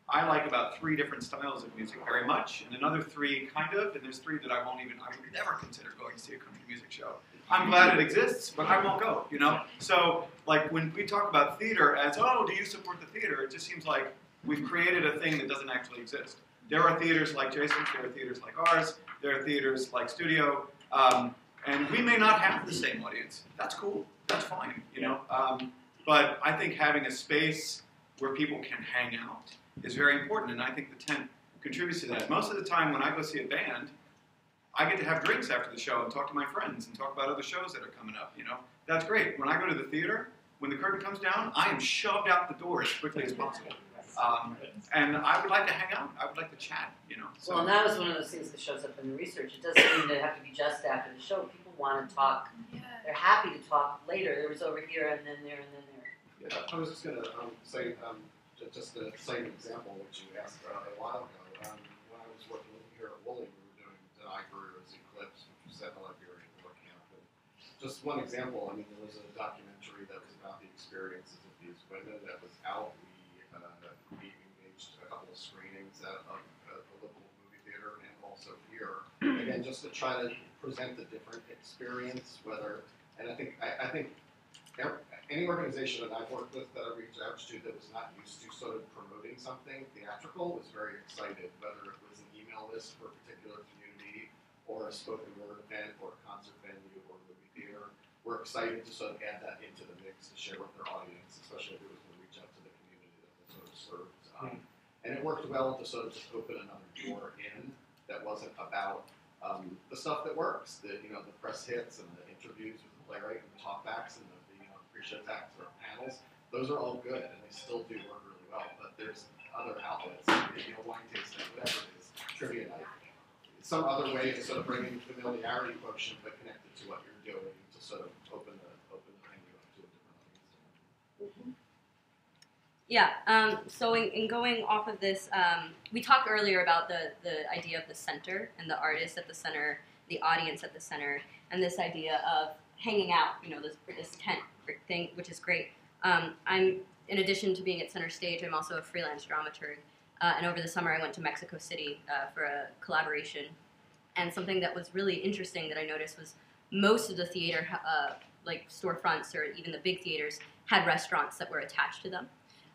I like about 3 different styles of music very much, and another 3 kind of, and there's 3 that I won't even, I would never consider going to see a country music show. I'm glad it exists, but I won't go, you know? So, like, when we talk about theater as, oh, do you support the theater? It just seems like we've created a thing that doesn't actually exist. There are theaters like Jason's, there are theaters like ours, there are theaters like Studio, and we may not have the same audience. That's cool, that's fine, you know? But I think having a space where people can hang out is very important, and I think the tent contributes to that. Most of the time when I go see a band, I get to have drinks after the show and talk to my friends and talk about other shows that are coming up, you know? That's great. When I go to the theater, when the curtain comes down, I am shoved out the door as quickly as possible. And I would like to hang out. I would like to chat, you know? So. Well, and that was one of those things that shows up in the research. It doesn't mean to have to be just after the show. People want to talk. Yeah. They're happy to talk later. There was over here and then there and then there. Yeah, I was just going to say... just the same example which you asked about a while ago. When I was working here at Woolly, we were doing the Igor's Eclipsed, which was at the Liberian Book Camp. And just one example, I mean, there was a documentary that was about the experiences of these women that was out. We engaged a couple of screenings at the local movie theater and also here. Again, just to try to present a different experience, whether, and I think any organization that I've worked with that I reached out to that was not used to sort of promoting something theatrical was very excited, whether it was an email list for a particular community or a spoken word event or a concert venue or a movie theater. We're excited to sort of add that into the mix to share with their audience, especially if it was going to reach out to the community that was sort of served. And it worked well to sort of just open another door in that wasn't about the stuff that works, the, you know, the press hits and the interviews with the playwright and the talkbacks and the attacks or panels, those are all good and they still do work really well, but there's other outlets, you know, wine tasting, whatever it is, trivia night, some other way to sort of bring in familiarity quotient but connect it to what you're doing to sort of open the menu up to a different audience. Yeah, so in going off of this, we talked earlier about the idea of the center and the artist at the center, the audience at the center, and this idea of hanging out, you know, this tent thing, which is great. I'm, in addition to being at Center Stage, I'm also a freelance dramaturg, and over the summer I went to Mexico City for a collaboration, and something that was really interesting that I noticed was most of the theater, like storefronts or even the big theaters, had restaurants that were attached to them,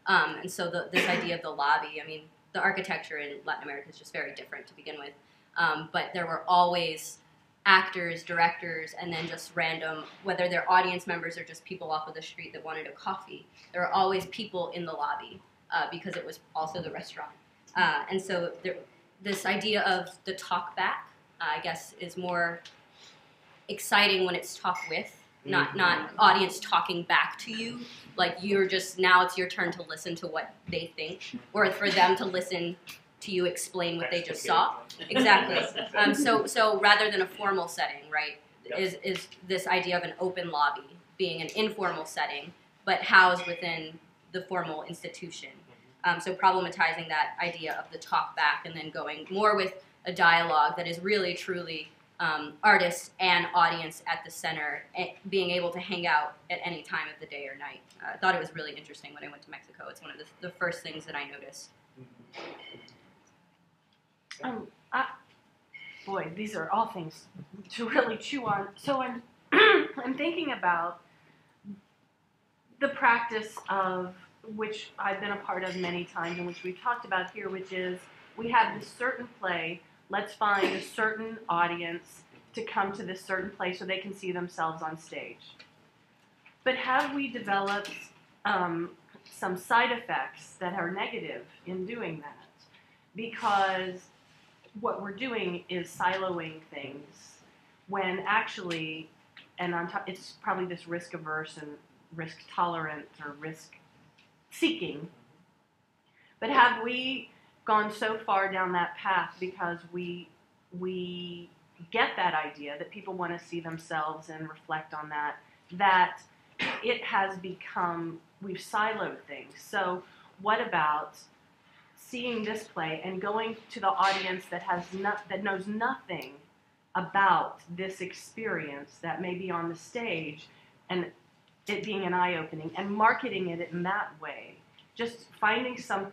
and so this idea of the lobby, I mean, the architecture in Latin America is just very different to begin with, but there were always actors, directors, and then just random, whether they're audience members or just people off of the street that wanted a coffee. There are always people in the lobby because it was also the restaurant. And so this idea of the talk back, I guess, is more exciting when it's talk with, not audience talking back to you. Like you're just, now it's your turn to listen to what they think, or for them to listen to you explain what they just saw. Exactly. So rather than a formal setting, right, is this idea of an open lobby being an informal setting, but housed within the formal institution. So problematizing that idea of the talk back and then going more with a dialogue that is really, truly artists and audience at the center, and being able to hang out at any time of the day or night. I thought it was really interesting when I went to Mexico. It's one of the first things that I noticed. Boy, these are all things to really chew on. So I'm thinking about the practice of which I've been a part of many times and which we've talked about here, which is we have this certain play, let's find a certain audience to come to this certain play so they can see themselves on stage. But have we developed some side effects that are negative in doing that? Because what we're doing is siloing things when actually, and it's probably this risk-averse and risk-tolerant or risk-seeking, but have we gone so far down that path because we get that idea that people want to see themselves and reflect on that, that it has become, we've siloed things. So what about seeing this play and going to the audience that knows nothing about this experience that may be on the stage, and it being an eye-opening and marketing it in that way. Just finding something,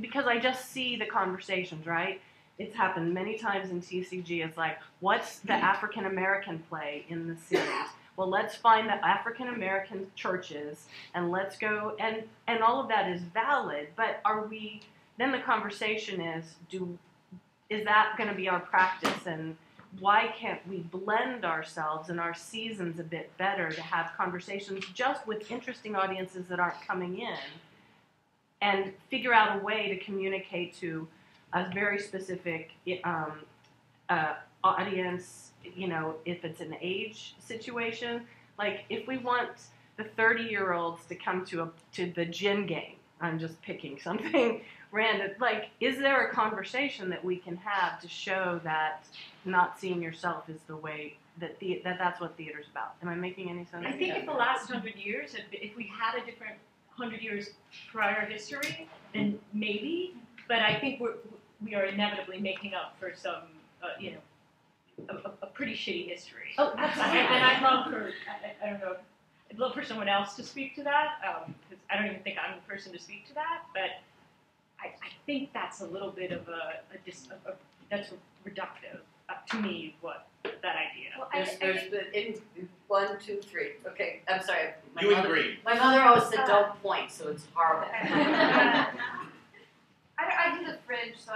because I just see the conversations, right? It's happened many times in TCG. It's like, what's the African-American play in the series? Well, let's find the African-American churches and let's go, and all of that is valid, but are we, then the conversation is, is that going to be our practice, and why can't we blend ourselves and our seasons a bit better to have conversations just with interesting audiences that aren't coming in, and figure out a way to communicate to a very specific audience, you know, if it's an age situation. Like, if we want the 30-year-olds to come to the gin game, I'm just picking something random, like, is there a conversation that we can have to show that not seeing yourself is the way, that that's what theater's about? Am I making any sense? I think if the last 100 years, if we had a different 100 years prior history, then maybe, but I think we are inevitably making up for some, you know, a pretty shitty history. Oh, absolutely. And I'd love for, I don't know, I'd love for someone else to speak to that, because I don't even think I'm the person to speak to that, but I think that's a little bit of a that's reductive to me, what that idea. Well, there's the, in 1, 2, 3. Okay, I'm sorry. You agree. My mother always said don't point, so it's horrible. Okay. I do the Fringe, so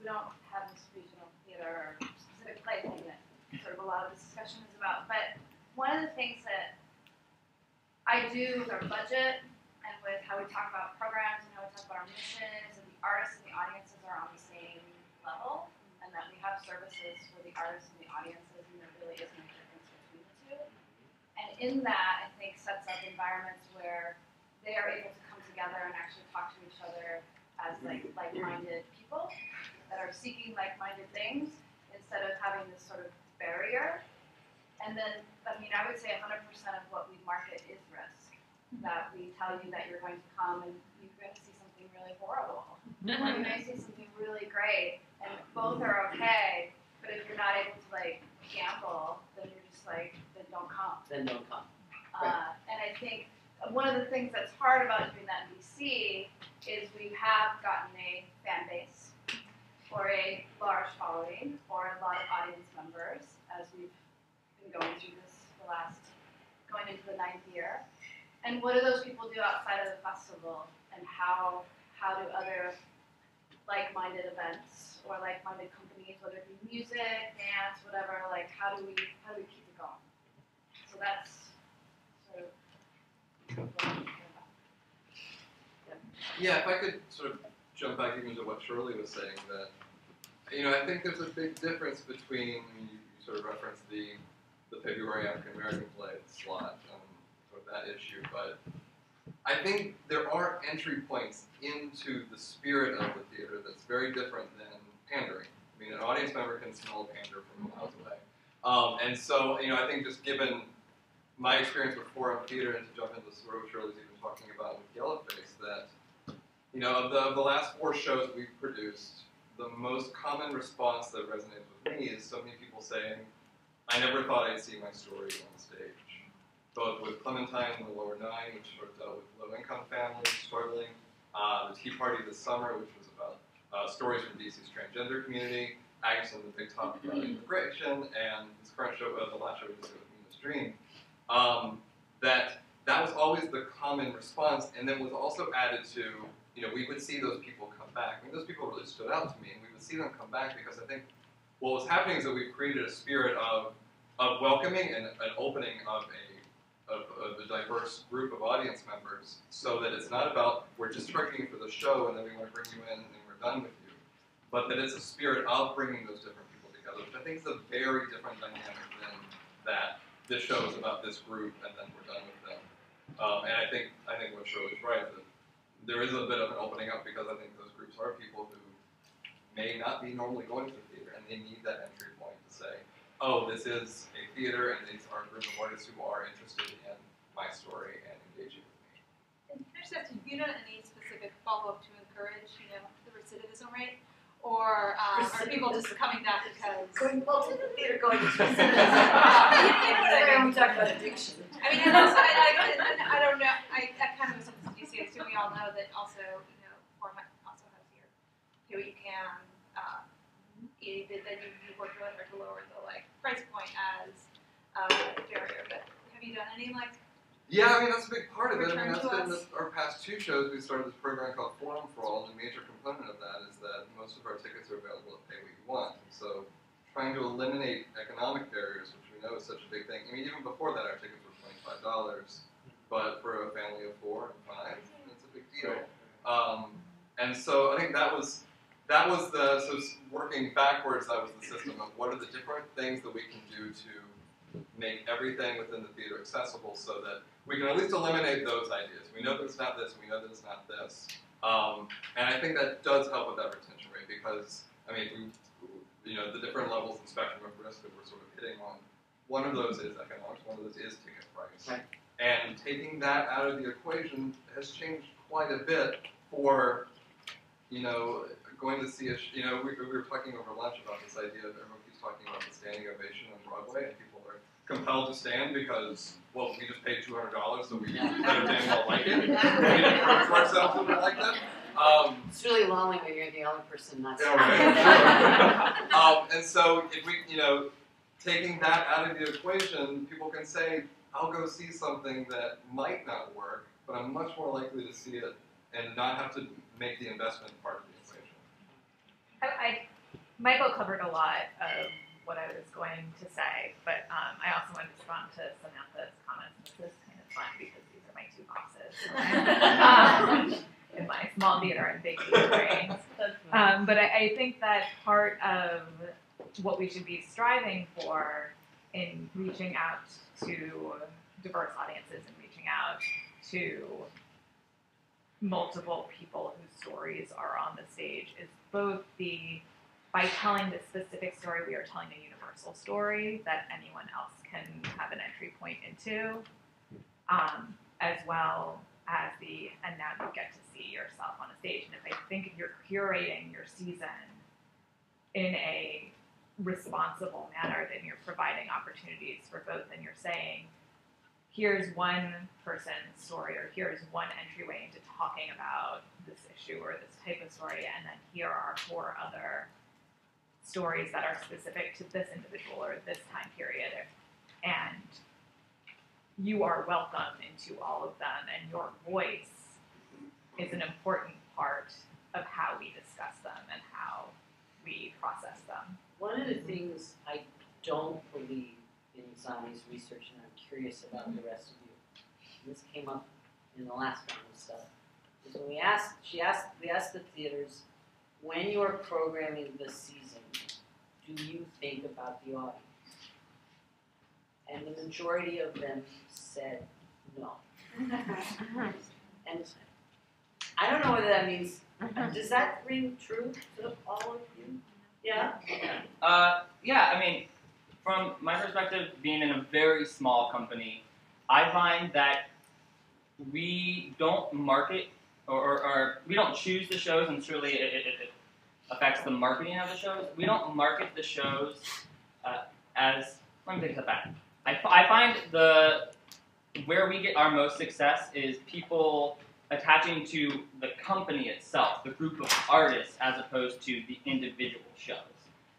we don't have this regional theater or specific play thing that sort of a lot of this discussion is about. But one of the things that I do with our budget and with how we talk about programs and how we talk about our missions, and the artists and the audiences are on the same level, and that we have services for the artists and the audiences, and there really isn't a difference between the two. And in that, I think, sets up environments where they are able to come together and actually talk to each other as like-minded people that are seeking like-minded things, instead of having this sort of barrier. And then, I mean, I would say 100% of what we market is risk. That we tell you that you're going to come and you're going to see something really horrible. You're going to see something really great, and both are okay, but if you're not able to, like, gamble, then you're just like, then don't come. Then don't come. And I think one of the things that's hard about doing that in DC is we have gotten a fan base, or a large following, or a lot of audience members, as we've been going through this going into the 9th year. And what do those people do outside of the festival? And how do other like-minded events or like-minded companies, whether it be music, dance, whatever, like how do we keep it going? So that's sort of what I'm thinking about. Yeah, if I could sort of jump back even to what Shirley was saying, that, you know, I think there's a big difference between, I mean, you sort of referenced the February African-American play slot. That issue, but I think there are entry points into the spirit of the theater that's very different than pandering. I mean, an audience member can smell pander from miles away. And so, you know, I think just given my experience with Forum Theatre, and to jump into sort of what Shirley's even talking about with Yellowface, that, you know, of the last 4 shows we've produced, the most common response that resonates with me is so many people saying, I never thought I'd see my story on stage. Both with Clementine and the Lower Nine, which sort of dealt with low-income families struggling, the Tea Party this summer, which was about stories from DC's transgender community, Agnes and the Big Top about immigration, and this current show, the last show we did with Mina's Dream, that was always the common response, and then was also added to, you know, we would see those people come back. I mean, those people really stood out to me, and we would see them come back because I think what was happening is that we've created a spirit of welcoming and an opening of a diverse group of audience members, so that it's not about, we're just working for the show and then we want to bring you in and we're done with you, but that it's a spirit of bringing those different people together, which I think is a very different dynamic than that this show is about this group and then we're done with them. And I think what Shirley's right, that there is a bit of an opening up, because I think those groups are people who may not be normally going to the theater, and they need that entry point to say, oh, this is a theater, and these are a group of artists who are interested in my story and engaging with me. In intersections, you don't need specific follow-up to encourage, you know, the recidivism rate, Or are people just coming back because... Going to the theater, going to the theater. You know what I mean? I'm talking about addiction. I mean, and also, I don't know, that kind of was something you see, so we all know that also, you know, format also has here. Do what you can, that you work really hard to lower the, like, price point as a barrier, but have you done any, like... Yeah, I mean, that's a big part of it. I mean, that's been our past two shows. We started this program called Forum for All, and a major component of that is that most of our tickets are available to pay what you want. And so trying to eliminate economic barriers, which we know is such a big thing. I mean, even before that, our tickets were $25, but for a family of 4 and 5, that's a big deal. And so I think that was the, so working backwards, that was the system of what are the different things that we can do to make everything within the theater accessible so that we can at least eliminate those ideas. We know that it's not this, and we know that it's not this. And I think that does help with that retention rate because, I mean, you know, the different levels and spectrum of risk that we're sort of hitting on, one of those is economics, one of those is ticket price. Right. And taking that out of the equation has changed quite a bit for, you know, going to see a, you know, we were talking over lunch about this idea of everyone keeps talking about the standing ovation on Broadway, and people are compelled to stand because, well, we just paid $200, so we better damn well like it. We didn't hurt ourselves and like that. It's really lonely when you're the only person not standing. Yeah, right. And so, if we, you know, taking that out of the equation, people can say, I'll go see something that might not work, but I'm much more likely to see it and not have to make the investment part of the equation. Michael covered a lot of what I was going to say, but I also want to respond to Samantha's comments. This is kind of fun because these are my two boxes in my small theater and big theater brains. But I think that part of what we should be striving for in reaching out to diverse audiences and reaching out to multiple people whose stories are on the stage is both the by telling this specific story, we are telling a universal story that anyone else can have an entry point into, as well as the, and now you get to see yourself on a stage. And if I think if you're curating your season in a responsible manner, then you're providing opportunities for both, and you're saying, here's one person's story, or here's one entryway into talking about this issue or this type of story, and then here are 4 other stories that are specific to this individual or this time period, and you are welcome into all of them, and your voice is an important part of how we discuss them and how we process them. One of the things I don't believe in Sami's research, and I'm curious about the rest of you, this came up in the last round of stuff, is when we asked the theaters, when you are programming the season, do you think about the audience? And the majority of them said no. And I don't know whether that means, does that ring true to all of you? Yeah? Yeah, I mean, from my perspective, being in a very small company, I find that we don't market or we don't choose the shows, and surely it affects the marketing of the shows. We don't market the shows as, let me take that back. I find where we get our most success is people attaching to the company itself, the group of artists, as opposed to the individual shows.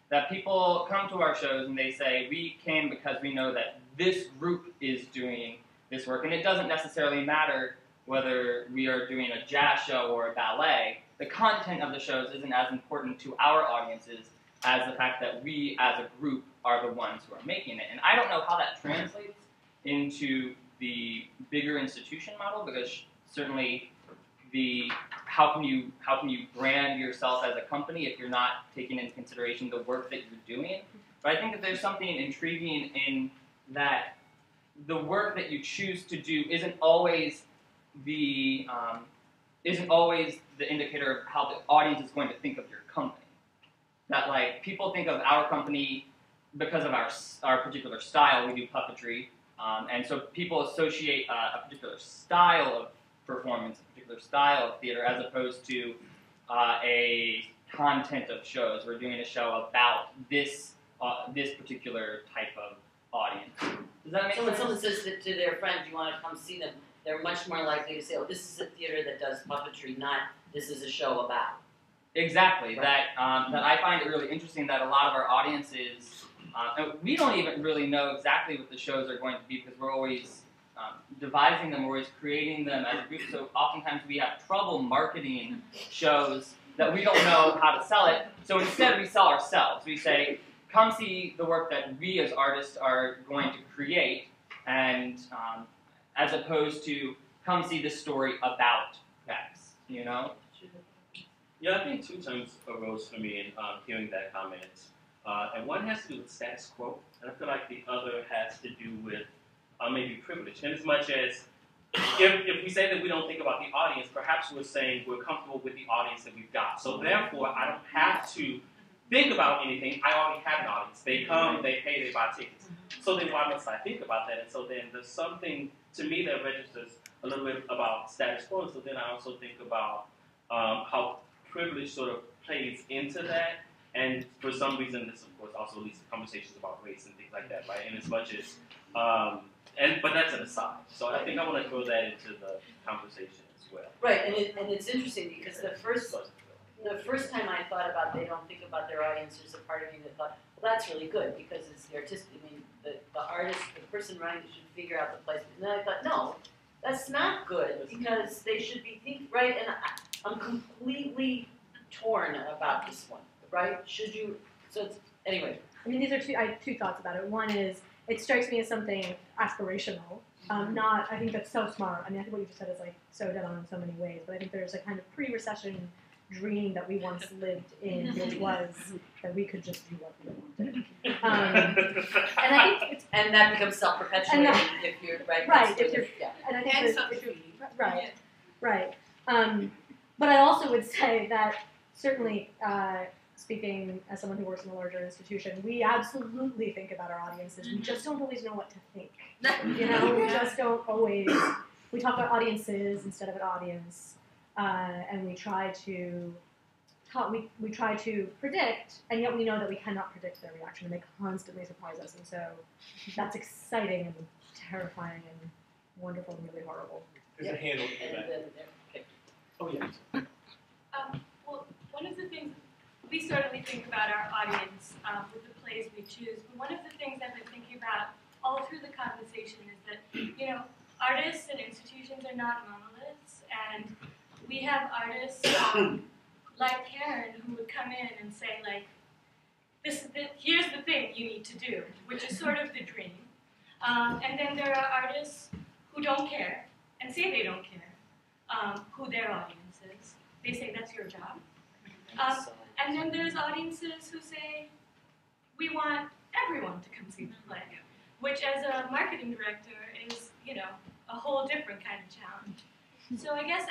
That people come to our shows and they say, we came because we know that this group is doing this work, and it doesn't necessarily matter whether we are doing a jazz show or a ballet. The content of the shows isn't as important to our audiences as the fact that we as a group are the ones who are making it. And I don't know how that translates into the bigger institution model, because certainly the how can you brand yourself as a company if you're not taking into consideration the work that you're doing. But I think that there's something intriguing in that the work that you choose to do isn't always the indicator of how the audience is going to think of your company. That, like, people think of our company because of our particular style. We do puppetry, and so people associate a particular style of performance, a particular style of theater, as opposed to a content of shows. We're doing a show about this this particular type of audience. Does that make sense? So when someone says to their friend, "Do you want to come see them?" They're much more likely to say, "Oh, this is a theater that does puppetry, not this is a show about." Exactly. Right. That that I find it really interesting that a lot of our audiences, we don't even really know exactly what the shows are going to be because we're always devising them, we're always creating them as a group. So oftentimes we have trouble marketing shows that we don't know how to sell it. So instead we sell ourselves. We say, "Come see the work that we as artists are going to create," and as opposed to "Come see the story about X," you know? Yeah, I think two things arose for me in hearing that comment. And one has to do with status quo, and I feel like the other has to do with maybe privilege. And as much as if we say that we don't think about the audience, perhaps we're saying we're comfortable with the audience that we've got. So therefore, I don't have to think about anything. I already have an audience. They come, they pay, they buy tickets. So then why must I think about that? And so then there's something to me that registers a little bit about status quo. And so then I also think about how privilege sort of plays into that. And for some reason, this of course also leads to conversations about race and things like that, right? And as much as, but that's an aside. So I think I want to throw that into the conversation as well. Right, and it's interesting because the first time I thought about they don't think about their audience, there's a part of me that thought, well, that's really good because it's the artistic, I mean, the artist, the person running should figure out the place. And then I thought, no, that's not good because they should be thinking, right? And I'm completely torn about this one, right? Should you, so it's, anyway. I mean, these are two, I have two thoughts about it. One is, it strikes me as something aspirational. I think that's so smart. I mean, I think what you just said is like so dead on in so many ways, but I think there's a kind of pre-recession dream that we once lived in, which was that we could just do what we wanted. And I think it's, and that becomes self-perpetuating if you're right. Right. If you're, yeah. And I think right. Right. But I also would say that certainly, speaking as someone who works in a larger institution, we absolutely think about our audiences. We just don't always know what to think. You know, we just don't always. We talk about audiences instead of an audience. And we try to talk, we try to predict, and yet we know that we cannot predict their reaction, and they constantly surprise us. And so that's exciting and terrifying and wonderful and really horrible. There's a handle to that. Oh, yeah. Well, one of the things, we certainly think about our audience with the plays we choose, but one of the things I've been thinking about all through the conversation is that, you know, artists and institutions are not monoliths, and we have artists like Karen who would come in and say, like, "This is the, here's the thing you need to do," which is sort of the dream. And then there are artists who don't care and say they don't care who their audience is. They say that's your job. And then there's audiences who say, "We want everyone to come see the play," which as a marketing director is, you know, a whole different kind of challenge. So I guess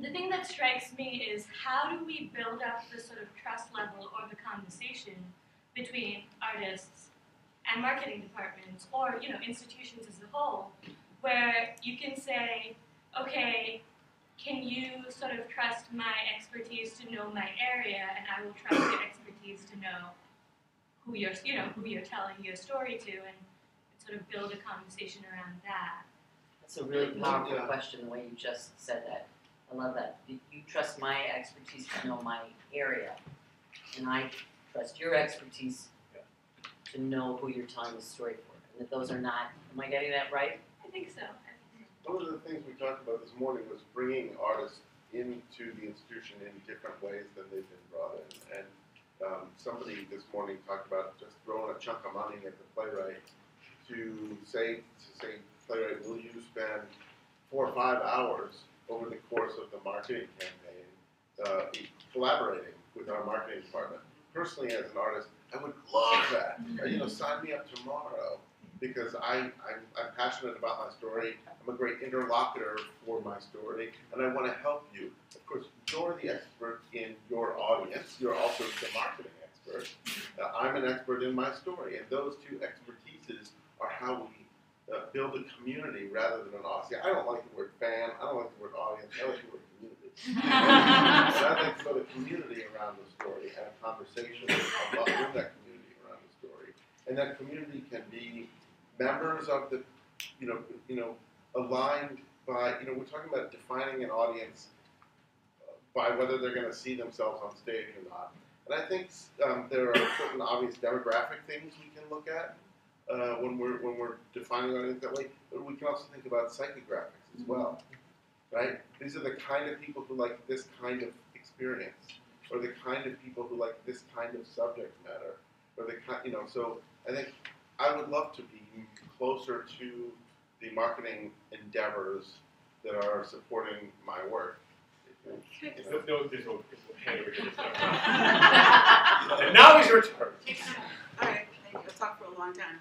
the thing that strikes me is how do we build up the sort of trust level or the conversation between artists and marketing departments or, you know, institutions as a whole, where you can say, okay, can you sort of trust my expertise to know my area, and I will trust your expertise to know who you're, you know, who you're telling your story to, and sort of build a conversation around that. That's a really powerful question, the way you just said that. I love that. You trust my expertise to know my area, and I trust your expertise to know who you're telling the story for. And that those are not, am I getting that right? I think so. One of the things we talked about this morning was bringing artists into the institution in different ways than they've been brought in. And somebody this morning talked about just throwing a chunk of money at the playwright to say, playwright, will you spend 4 or 5 hours over the course of the marketing campaign, collaborating with our marketing department. Personally, as an artist, I would love that. You know, sign me up tomorrow because I'm passionate about my story. I'm a great interlocutor for my story, and I want to help you. Of course, you're the expert in your audience. You're also the marketing expert. I'm an expert in my story, and those two expertises are how we build a community rather than an audience. I don't like the word fan, I don't like the word audience, I like the word community. So I'd like to build a community around the story, have a conversation about that community around the story. And that community can be members of the, aligned by, we're talking about defining an audience by whether they're going to see themselves on stage or not. And I think there are certain obvious demographic things we can look at when we're defining audience that way. But we can also think about psychographics as well, right? These are the kind of people who like this kind of experience, or the kind of people who like this kind of subject matter, or the kind, So I think I would love to be closer to the marketing endeavors that are supporting my work. And now is your turn. All right, thank you. I've talked for a long time.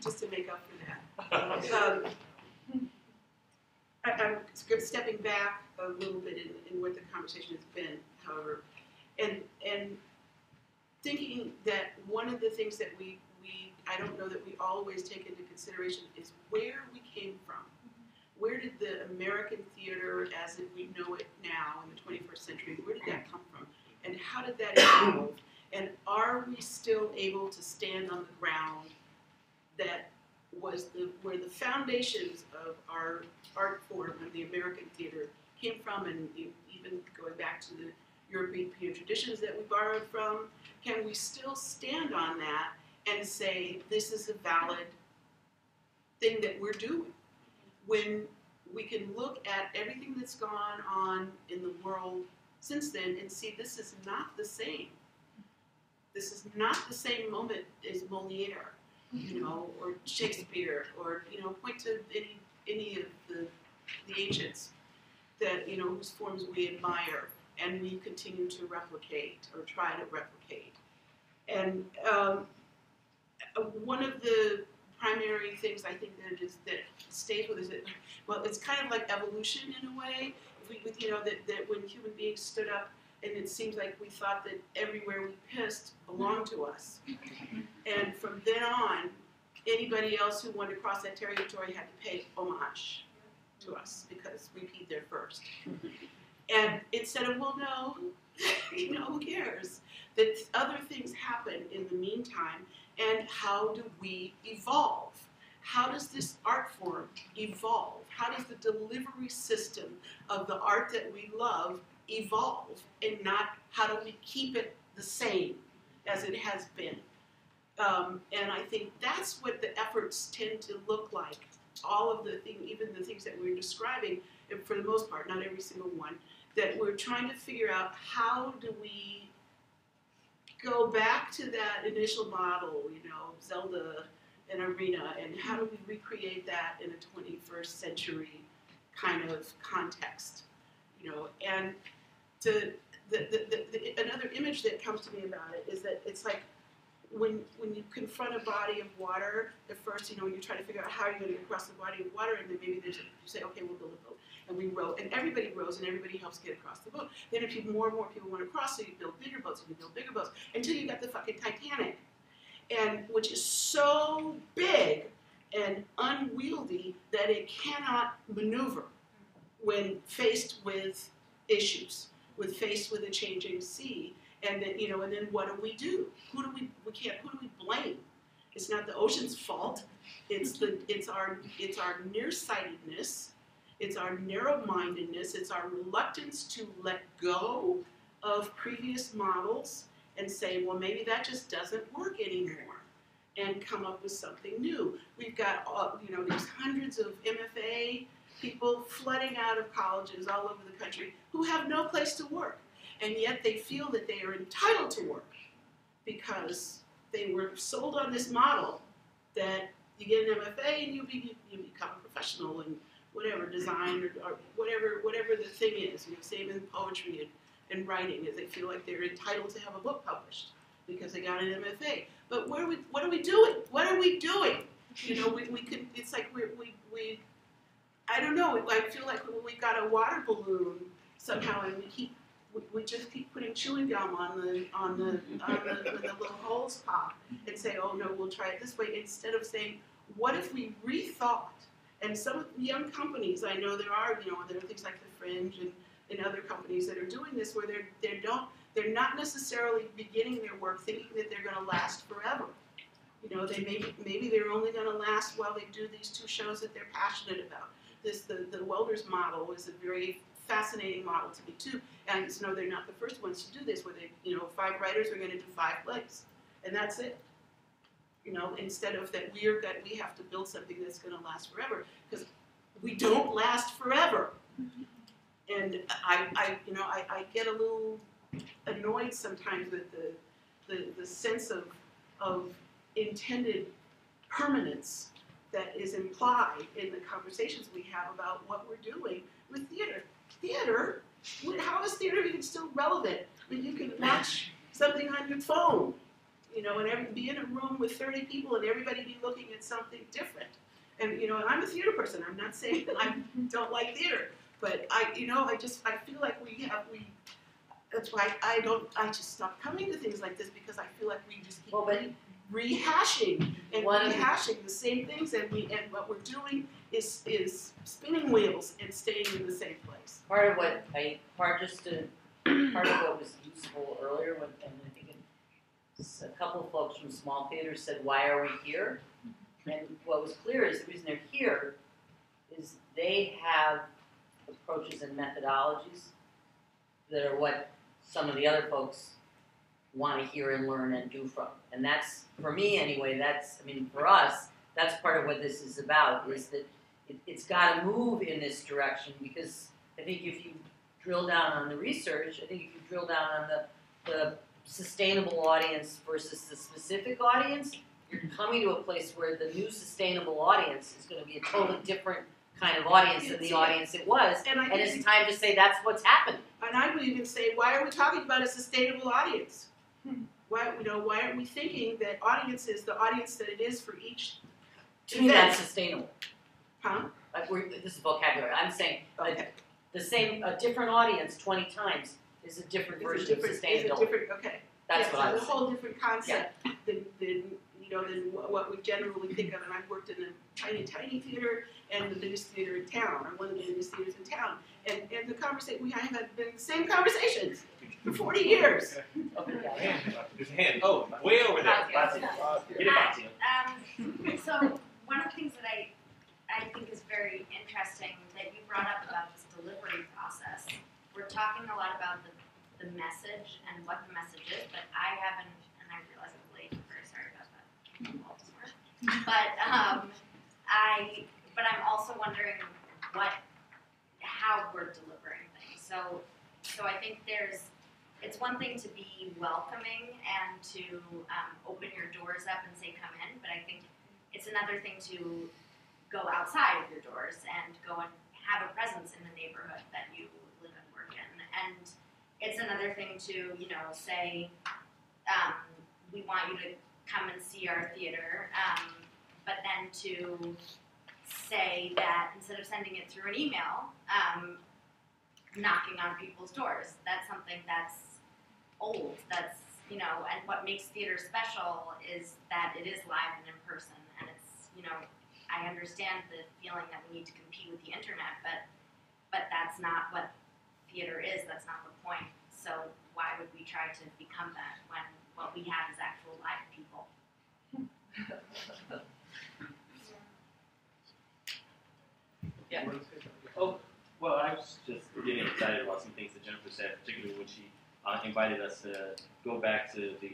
Just to make up for that. I'm stepping back a little bit in what the conversation has been, however, and thinking that one of the things that we I don't know that we always take into consideration is where we came from. Where did the American theater, as we know it now in the 21st century, where did that come from? And how did that evolve? And are we still able to stand on the ground that was where the foundations of our art form and the American theater came from, and even going back to the European traditions that we borrowed from? Can we still stand on that and say, this is a valid thing that we're doing? When we can look at everything that's gone on in the world since then and see this is not the same. This is not the same moment as Molière, or Shakespeare, or, point to any of the ancients that, whose forms we admire and we continue to replicate or try to replicate. And one of the primary things I think that stays with us. Well, it's kind of like evolution in a way. That when human beings stood up, and it seems like we thought that everywhere we pissed belonged to us, and from then on, anybody else who wanted to cross that territory had to pay homage to us because we peed there first. And instead of no, who cares? That other things happen in the meantime. And how do we evolve? How does this art form evolve? How does the delivery system of the art that we love evolve? And not how do we keep it the same as it has been? And I think that's what the efforts tend to look like. All of the things, even the things that we're describing, for the most part, not every single one, that we're trying to figure out how do we go back to that initial model, Zelda and Arena, and how do we recreate that in a 21st century kind of context, And another image that comes to me about it is that it's like when you confront a body of water, at first, you try to figure out how you're going to cross the body of water, and then maybe you say, okay, we'll build a boat. And we row, and everybody rows, and everybody helps get across the boat. Then if more and more people want to cross, so you build bigger boats, and you build bigger boats, until you got the fucking Titanic, which is so big and unwieldy that it cannot maneuver when faced with issues, faced with a changing sea. And then, and then what do we do? Who do we blame? It's not the ocean's fault. It's our nearsightedness. It's our narrow-mindedness, it's our reluctance to let go of previous models and say, well, maybe that just doesn't work anymore, and come up with something new. We've got, these hundreds of MFA people flooding out of colleges all over the country who have no place to work, and yet they feel that they are entitled to work because they were sold on this model that you get an MFA and you become a professional and whatever, design or whatever the thing is, same in poetry and writing, is they feel like they're entitled to have a book published because they got an MFA. But what are we doing? What are we doing? It's like we I don't know, I feel like we've got a water balloon somehow, and we just keep putting chewing gum on the when the little holes pop and say, oh no, we'll try it this way, instead of saying, what if we rethought And some of the young companies, I know there are, there are things like the Fringe and other companies that are doing this, where they're not necessarily beginning their work thinking that they're going to last forever. They maybe they're only going to last while they do these two shows that they're passionate about. The Welders model is a very fascinating model to me too. And so they're not the first ones to do this, where they, 5 writers are going to do 5 plays, and that's it. Instead of that weird that we have to build something that's going to last forever, because we don't last forever. And I get a little annoyed sometimes with the sense of intended permanence that is implied in the conversations we have about what we're doing with theater. Theater? How is theater even still relevant when you can watch something on your phone, and be in a room with 30 people and everybody be looking at something different? And and I'm a theater person. I'm not saying that I don't like theater, but I feel like that's why I just stop coming to things like this, because I feel like we just keep rehashing and rehashing the same things, and what we're doing is spinning wheels and staying in the same place. Part of what was useful earlier, and I think a couple of folks from small theaters said, "Why are we here?" And what was clear is the reason they're here is they have approaches and methodologies that are what some of the other folks want to hear and learn and do from. And that's, for me anyway, for us, that's part of what this is about, is that it's got to move in this direction, because I think if you drill down on the research, I think if you drill down on the sustainable audience versus the specific audience, you're coming to a place where the new sustainable audience is going to be a totally different kind of audience than the audience it was, and it's time to say that's what's happening. And I would even say, why are we talking about a sustainable audience? Why aren't we thinking that audience is the audience that it is for each? To me, that's sustainable. Huh? This is vocabulary. I'm saying a different audience 20 times is a different version of sustainability. Okay. That's what I'm saying. It's a whole different concept than what we generally think of. And I've worked in a tiny, tiny theater and the biggest theater in town. I'm one of the biggest theaters in town. And the conversation we have had been the same conversations for 40 years. There's a hand. Oh, way over there. So one of the things that I think is very interesting that you brought up about this delivery process. We're talking a lot about the message and what the message is, but I haven't, and I realize I'm late. I'm very sorry about that. But I'm also wondering how we're delivering things. So I think it's one thing to be welcoming and to open your doors up and say come in, but I think it's another thing to go outside of your doors and go and have a presence in the neighborhood that you live and work in. And it's another thing to, say we want you to come and see our theater, but then to say that instead of sending it through an email, knocking on people's doors. That's something that's old, and what makes theater special is that it is live and in person, and it's, I understand the feeling that we need to compete with the internet, but that's not what theater is, that's not the point. So why would we try to become that when what we have is actual live people? Yeah. Oh, well, I was just getting excited about some things that Jennifer said, particularly when she invited us to go back to the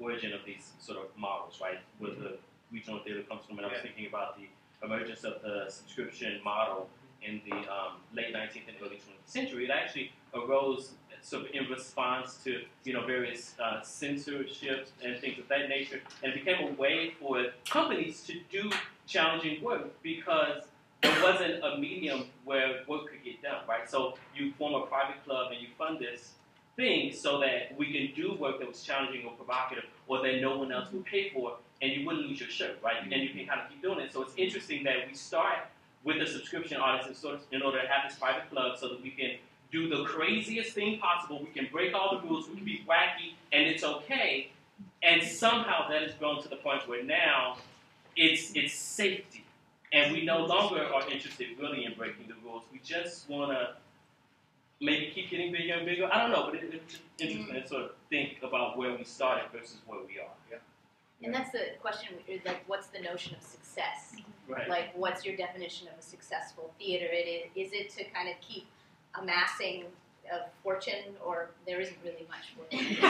origin of these sort of models, right, where the regional theater comes from. And I was thinking about the emergence of the subscription model in the late 19th and early 20th century. It actually arose sort of in response to various censorships and things of that nature, and it became a way for companies to do challenging work because it wasn't a medium where work could get done, right? So you form a private club and you fund this thing so that we can do work that was challenging or provocative or that no one else would pay for, and you wouldn't lose your shirt, right? And you can kind of keep doing it. So it's interesting that we start with a subscription audience in order to have this private club so that we can do the craziest thing possible. We can break all the rules, we can be wacky, and it's okay. And somehow that has grown to the point where now it's safety. And we no longer are interested really in breaking the rules. We just want to maybe keep getting bigger and bigger. I don't know, but it's interesting to sort of think about where we started versus where we are. Yeah. And that's the question, like, what's the notion of success? Right. Like, what's your definition of a successful theater? It is it to kind of keep amassing a fortune, or there isn't really much fortune. You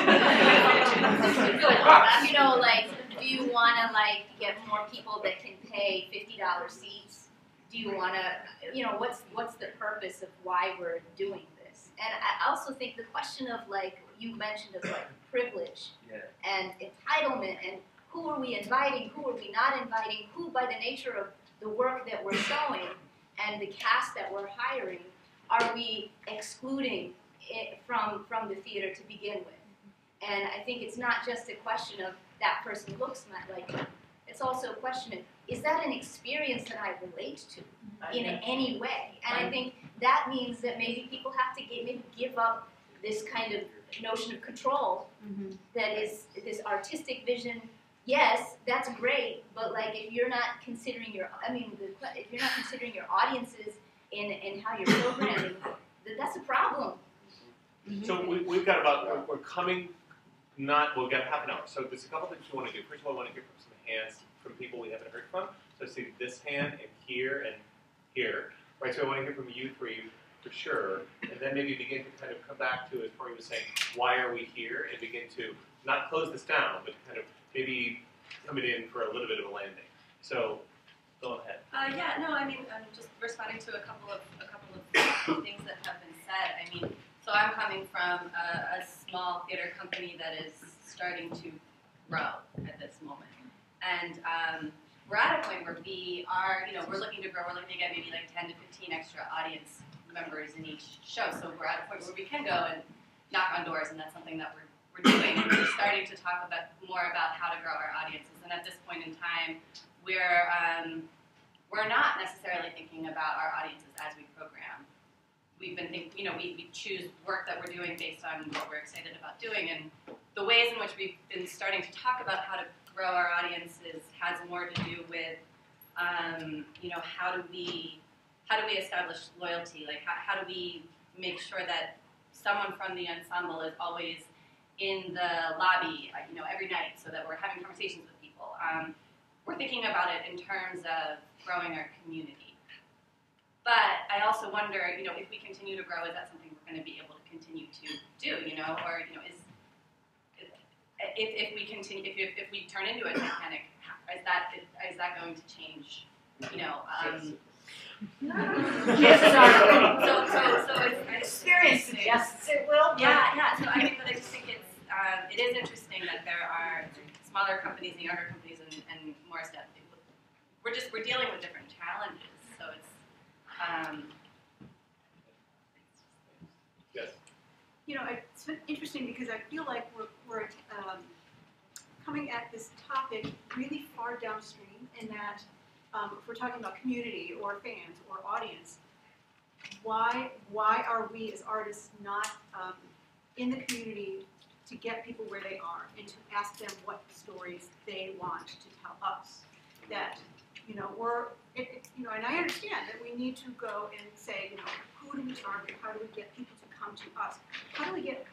know, like, do you want to, like, get more people that can pay $50 seats? Do you want to, you know, what's the purpose of why we're doing this? And I also think the question of, like, you mentioned of, like, privilege and entitlement and who are we inviting, who are we not inviting, who by the nature of the work that we're showing and the cast that we're hiring are we excluding it from the theater to begin with? And I think it's not just a question of that person looks not like me. It's also a question of, is that an experience that I relate to in any way? And I think that means that maybe people have to give up this kind of notion of control that is this artistic vision. Yes, that's great, but like if you're not considering your, if you're not considering your audiences in how you're programming, that's a problem. So we've got about, we've got half an hour. So there's a couple things we want to do. First of all, I want to hear from some hands from people we haven't heard from. So I see this hand and here, right? So I want to hear from you three for sure, and then maybe begin to kind of come back to, as Tori was saying, why are we here, and begin to not close this down, but kind of maybe come in for a little bit of a landing. So go ahead. Yeah, no, I mean, I'm just responding to a couple of things that have been said. I mean, so I'm coming from a small theater company that is starting to grow at this moment. And we're at a point where we are, you know, we're looking to grow, we're looking to get maybe like 10 to 15 extra audience members in each show. So we're at a point where we can go and knock on doors, and that's something that we're doing. We're starting to talk about more about how to grow our audiences. And at this point in time, we're not necessarily thinking about our audiences as we program. We've been thinking, you know, we choose work that we're doing based on what we're excited about doing, and the ways in which we've been starting to talk about how to grow our audiences has more to do with, you know, how do we establish loyalty? Like, how do we make sure that someone from the ensemble is always in the lobby, you know, every night, so that we're having conversations with people? We're thinking about it in terms of growing our community. But I also wonder, you know, if we continue to grow, is that something we're going to be able to continue to do? You know, or you know, is if we continue, if we turn into a Titanic, is that going to change? You know, so experience suggests it will. Yeah, yeah. So I think that I just think it is interesting that there are smaller companies and younger companies and more stuff. We're dealing with different challenges, so it's. Yes. You know, it's interesting because I feel like we're coming at this topic really far downstream, in that if we're talking about community or fans or audience, why are we as artists not in the community to get people where they are and to ask them what stories they want to tell us? That, you know, and I understand that we need to go and say, you know, who do we target? How do we get people to come to us? How do we get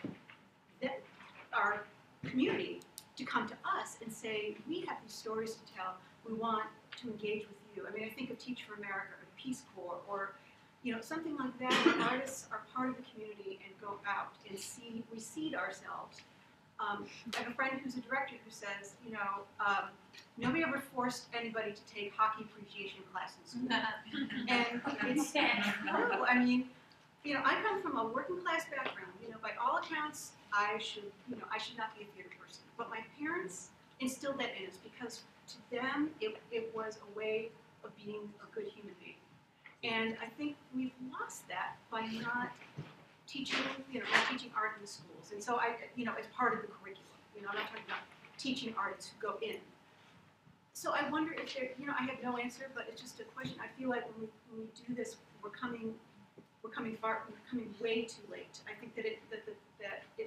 our community to come to us and say, we have these stories to tell, we want to engage with you? I mean, I think of Teach for America or Peace Corps, or, you know, something like that. Artists are part of the community and go out and we seed ourselves. I have a friend who's a director who says, you know, nobody ever forced anybody to take hockey appreciation class in school. And it's true. I mean, you know, I come from a working class background. You know, by all accounts, I should not be a theater person. But my parents instilled that in us because to them, it was a way of being a good human being. And I think we've lost that by not teaching, you know, not teaching art in the schools. And so you know, it's part of the curriculum. You know, I'm not talking about teaching artists who go in. So I wonder if there, you know, I have no answer, but it's just a question. I feel like when we do this, we're coming way too late. I think that it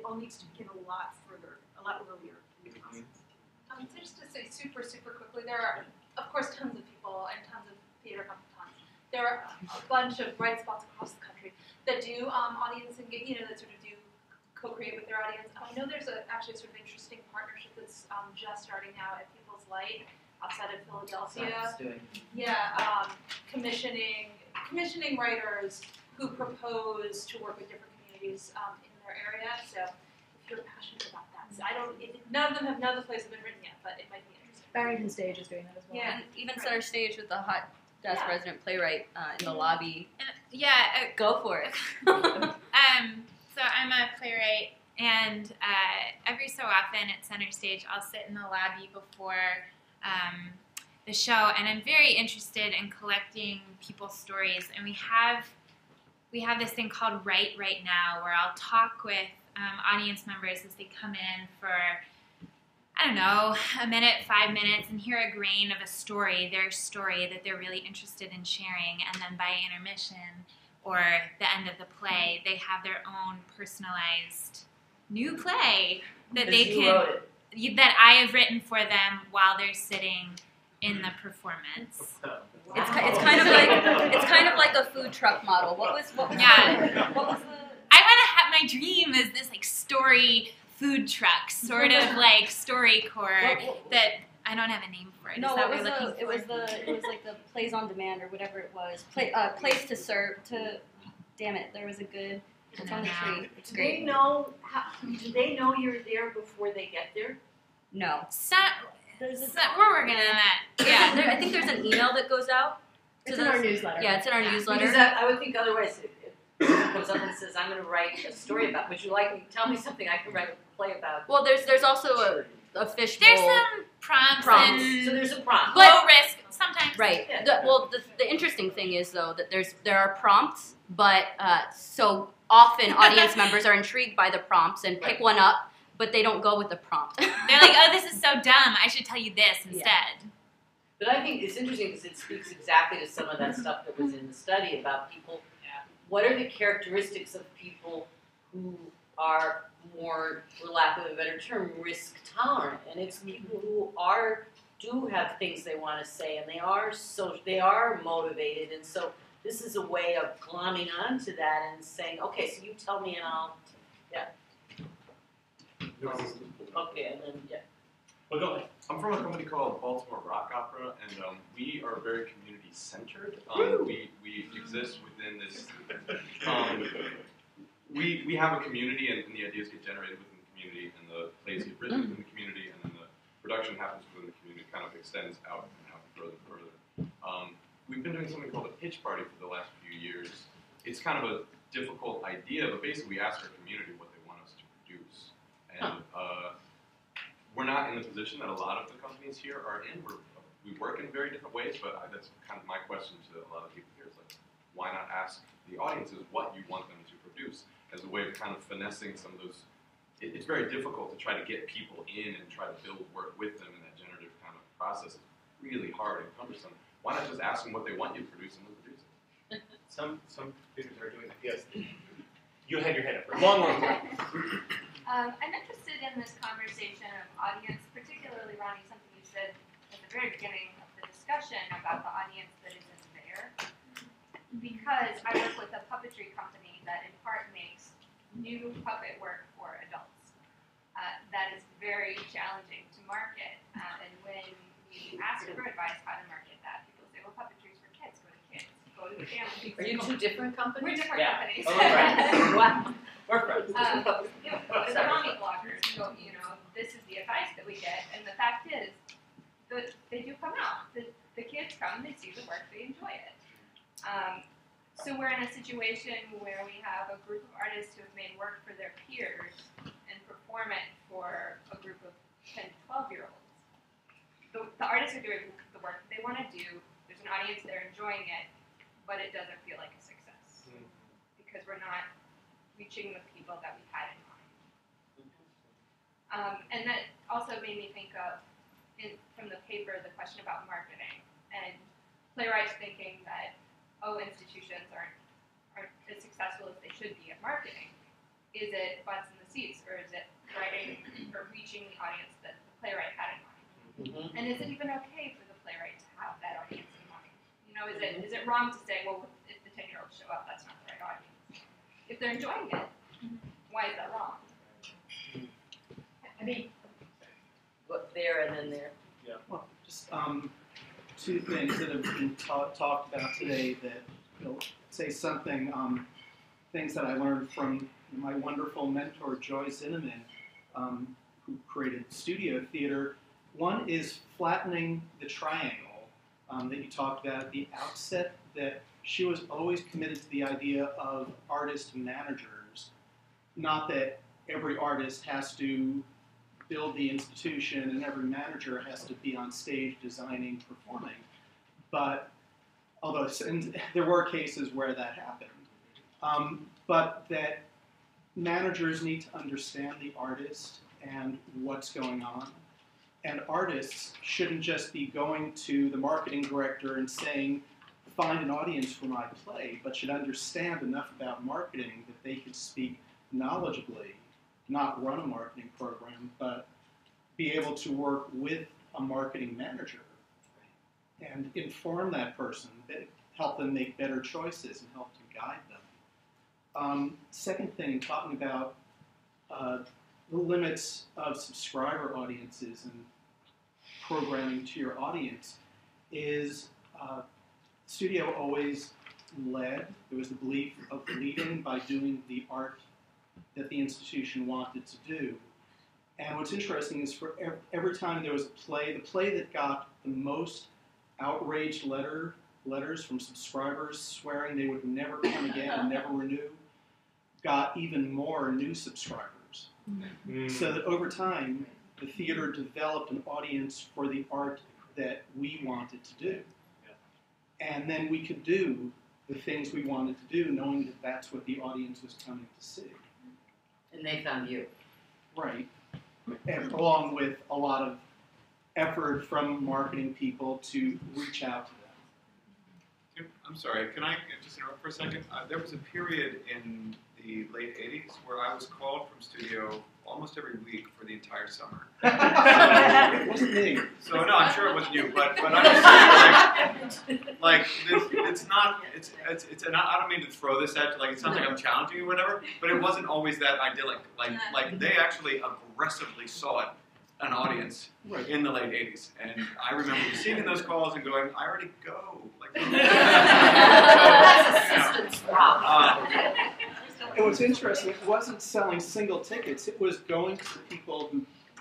all needs to begin a lot earlier in the process. So just to say super quickly, there are of course tons of people and tons of there are a bunch of bright spots across the country that do audience and that sort of do co-create with their audience. I know there's actually a sort of interesting partnership that's just starting now at People's Light outside of Philadelphia. Commissioning writers who propose to work with different communities in their area. So if you're passionate about that, so none of the plays have been written yet, but it might be interesting. Barrington Stage is doing that as well. Yeah, even right. Center Stage with the hot desk resident playwright in the lobby. Go for it. So I'm a playwright, and every so often at Center Stage, I'll sit in the lobby before the show, and I'm very interested in collecting people's stories. And we have this thing called Write Right Now, where I'll talk with audience members as they come in for, I don't know, a minute, 5 minutes, and hear a grain of a story, their story that they're really interested in sharing. And then by intermission or the end of the play, they have their own personalized new play that they can, that I have written for them while they're sitting in the performance. Wow. It's kind of like a food truck model. I want to have, my dream is this like story food truck, sort of like StoryCorps that I don't have a name for it. No, it was like the Plays on Demand or whatever it was. Place to serve to. Damn it, there was a good. It's on the tree. It's great. Do they know you're there before they get there? No. We're working on that. Yeah, I think there's an email that goes out. It's in our newsletter. Yeah, it's in our newsletter. Because I would think otherwise, if someone comes up and says, "I'm going to write a story about," would you like me? Tell me something I can write a play about. Well, there's also a fishbowl. There's some prompts. And so there's a prompt. Low risk sometimes. Right. Yeah. The interesting thing is though that there are prompts, but so often audience members are intrigued by the prompts and pick one up. But they don't go with the prompt. They're like, oh, this is so dumb. I should tell you this instead. Yeah. But I think it's interesting because it speaks exactly to some of that stuff that was in the study about people. What are the characteristics of people who are more, for lack of a better term, risk tolerant? And it's people who do have things they want to say, and they are motivated. And so this is a way of glomming onto that and saying, okay, so you tell me and I'll, Well, no, I'm from a company called Baltimore Rock Opera, and we are very community-centered. We exist within this. We have a community, and the ideas get generated within the community, and the plays get written within the community, and then the production happens within the community. It kind of extends out and out further and further. We've been doing something called a pitch party for the last few years. It's kind of a difficult idea, but basically we ask our community what they want us to produce. And we're not in the position that a lot of the companies here are in. We work in very different ways, but that's kind of my question to a lot of people here. It's like, why not ask the audiences what you want them to produce as a way of kind of finessing some of those. It's very difficult to try to get people in and try to build work with them in that generative kind of process. It's really hard and cumbersome. Why not just ask them what they want you to produce and they'll produce it? Some theaters are doing that. Yes. You had your head up for a long time. I'm interested in this conversation of audience, particularly, Ronnie, something you said at the very beginning of the discussion about the audience that isn't there, because I work with a puppetry company that in part makes new puppet work for adults. That is very challenging to market, and when we ask for advice how to market that, people say, well, puppetry's for kids, go to kids, go to the family. Are you two different companies? We're different companies. Oh, right. Wow. We're friends. But the mommy bloggers, so, this is the advice that we get, and the fact is, they do come out. The kids come, they see the work, they enjoy it. So we're in a situation where we have a group of artists who have made work for their peers and perform it for a group of 10 to 12-year-olds. The artists are doing the work that they want to do. There's an audience there enjoying it, but it doesn't feel like a success because we're not reaching the people that we had in mind. And that also made me think of, from the paper, the question about marketing and playwrights thinking that, institutions aren't as successful as they should be at marketing. Is it butts in the seats, or is it writing or reaching the audience that the playwright had in mind? And is it even okay for the playwright to have that audience in mind? know, is it wrong to say, well, if the 10-year-olds show up, that's not the right audience? If they're enjoying it, why is that wrong? I mean, look there and then there. Yeah. Well, just two things that have been talked about today that will say something. Things that I learned from my wonderful mentor, Joy Zinneman, who created Studio Theater. One is flattening the triangle that you talked about at the outset, that she was always committed to the idea of artist managers. Not that every artist has to build the institution and every manager has to be on stage designing, performing. But although there were cases where that happened. But that managers need to understand the artist and what's going on. And artists shouldn't just be going to the marketing director and saying, find an audience for my play, but should understand enough about marketing that they could speak knowledgeably, not run a marketing program, but be able to work with a marketing manager and inform that person, help them make better choices and help to guide them. Second thing, talking about the limits of subscriber audiences and programming to your audience is studio always led. There was the belief of leading by doing the art that the institution wanted to do. And what's interesting is for every time there was a play, the play that got the most outraged letters from subscribers swearing they would never come again and never renew, got even more new subscribers. Mm. So that over time, the theater developed an audience for the art that we wanted to do. Yeah. And then we could do the things we wanted to do, knowing that that's what the audience was coming to see. And they found you. Right. And along with a lot of effort from marketing people to reach out to them. I'm sorry, can I just interrupt for a second? There was a period in the late 80s, where I was called from studio almost every week for the entire summer. It wasn't me. So no, I'm sure it wasn't you, but I'm just saying, like it's not, it's and I don't mean to throw this at you, like it sounds like I'm challenging you or whatever, but it wasn't always that idyllic. Like they actually aggressively sought an audience in the late 80s, and I remember receiving those calls and going, I already go. Like, that's assistance problem. It was interesting. It wasn't selling single tickets. It was going to people,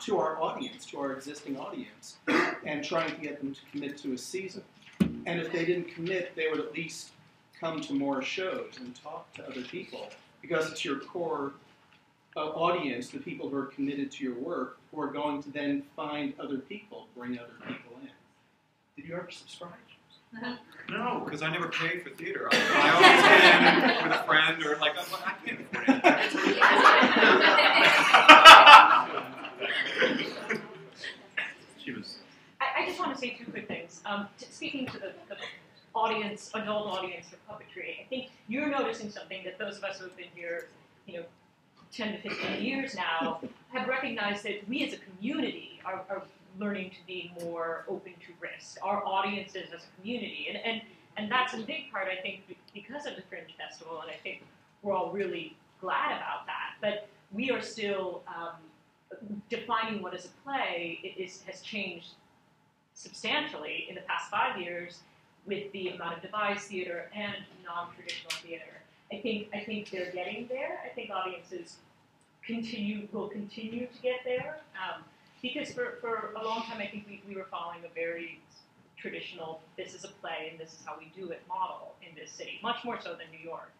to our audience, to our existing audience, and trying to get them to commit to a season. And if they didn't commit, they would at least come to more shows and talk to other people, because it's your core audience, the people who are committed to your work, who are going to then find other people, bring other people in. Did you ever subscribe? No, because I never paid for theater. I always came in with a friend, or like, I can't afford it. I just want to say two quick things. Speaking to the audience, adult audience for puppetry, I think you're noticing something that those of us who have been here, 10 to 15 years now, have recognized that we as a community are learning to be more open to risk, our audiences as a community. And that's a big part, I think, because of the Fringe Festival, and I think we're all really glad about that. But we are still defining what is a play has changed substantially in the past 5 years with the amount of devised theater and non-traditional theater. I think they're getting there. I think audiences will continue to get there. Because for a long time, I think we were following a very traditional, this is a play and this is how we do it model in this city, much more so than New York.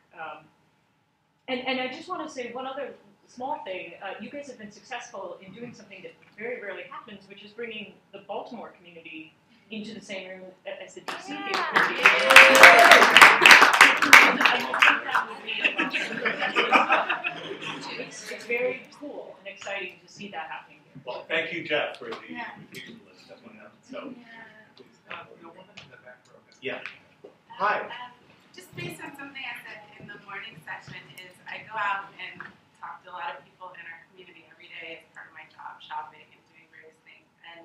And I just want to say one other small thing. You guys have been successful in doing something that very rarely happens, which is bringing the Baltimore community into the same room as the DC community. I think that would be it's very cool and exciting to see that happening. Well, thank you, Jeff, for the confusion list. That's one out. So, the woman in the back row. Yeah. Hi. Just based on something I said in the morning session is I go out and talk to a lot of people in our community every day as part of my job, shopping and doing various things. And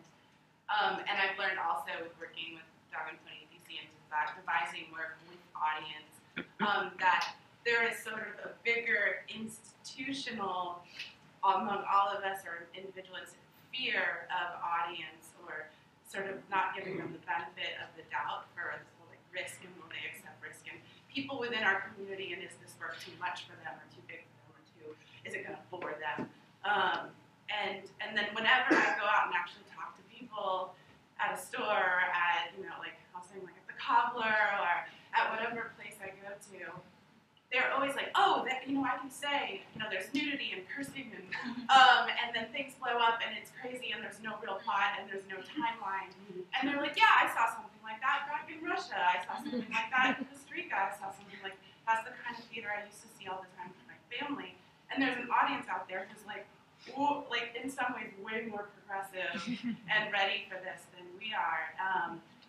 I've learned also with working with Dog with Pony DC and devising work with audience, that there is sort of a bigger institutional, among all of us, or individual fear of audience, or sort of not giving them the benefit of the doubt for this whole like risk, and will they accept risk, and people within our community, and is this work too much for them, or too big for them, or too, is it going to bore them? And then whenever I go out and actually talk to people at a store, at, you know, like I was saying, like at the cobbler, or at whatever place I go to, they're always like, oh, that, you know, I can say, you know, there's nudity and cursing, and then things blow up and it's crazy and there's no real plot and there's no timeline. And they're like, yeah, I saw something like that back in Russia. I saw something like that in Costa Rica. I saw something like, that's the kind of theater I used to see all the time with my family. And there's an audience out there who's like, ooh, like in some ways way more progressive and ready for this than we are.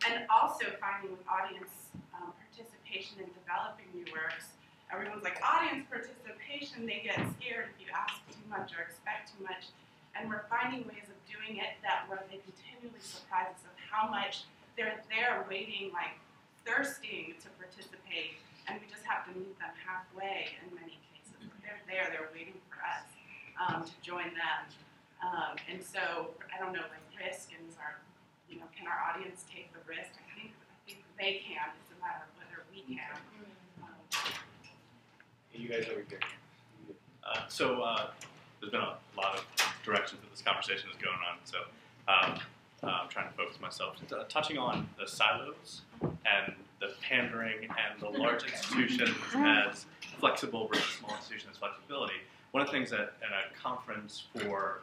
And also finding with audience participation in developing new works, everyone's like, audience participation, they get scared if you ask too much or expect too much. And we're finding ways of doing it that where they continually surprise us of how much they're there waiting, like thirsting to participate. And we just have to meet them halfway in many cases. They're there, they're waiting for us to join them. And so, I don't know, like risk and our, you know, can our audience take the risk? I think they can. It's a matter of whether we can. You guys over here. So there's been a lot of directions that this conversation is going on, so I'm trying to focus myself. Touching on the silos and the pandering and the large institutions as flexible versus small institutions as flexibility, one of the things that at a conference for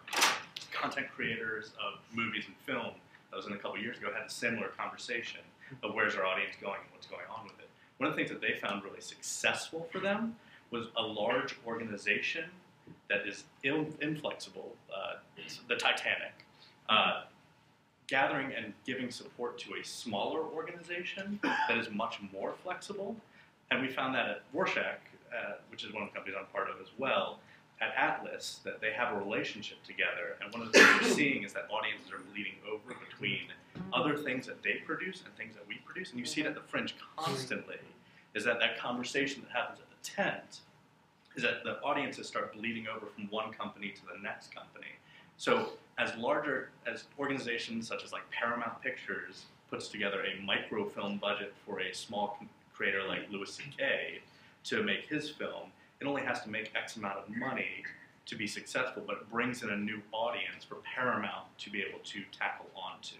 content creators of movies and film that was in a couple years ago had a similar conversation of where's our audience going and what's going on with it. One of the things that they found really successful for them was a large organization that is inflexible, the Titanic, gathering and giving support to a smaller organization that is much more flexible. And we found that at Rorschach, which is one of the companies I'm part of as well, at Atlas, that they have a relationship together. And one of the things we're seeing is that audiences are bleeding over between other things that they produce and things that we produce. And you see it at the Fringe constantly, is that that conversation that happens at the tent is that the audiences start bleeding over from one company to the next company. So as larger, as organizations such as like Paramount Pictures puts together a microfilm budget for a small creator like Louis C.K. to make his film, it only has to make X amount of money to be successful, but it brings in a new audience for Paramount to be able to tackle onto.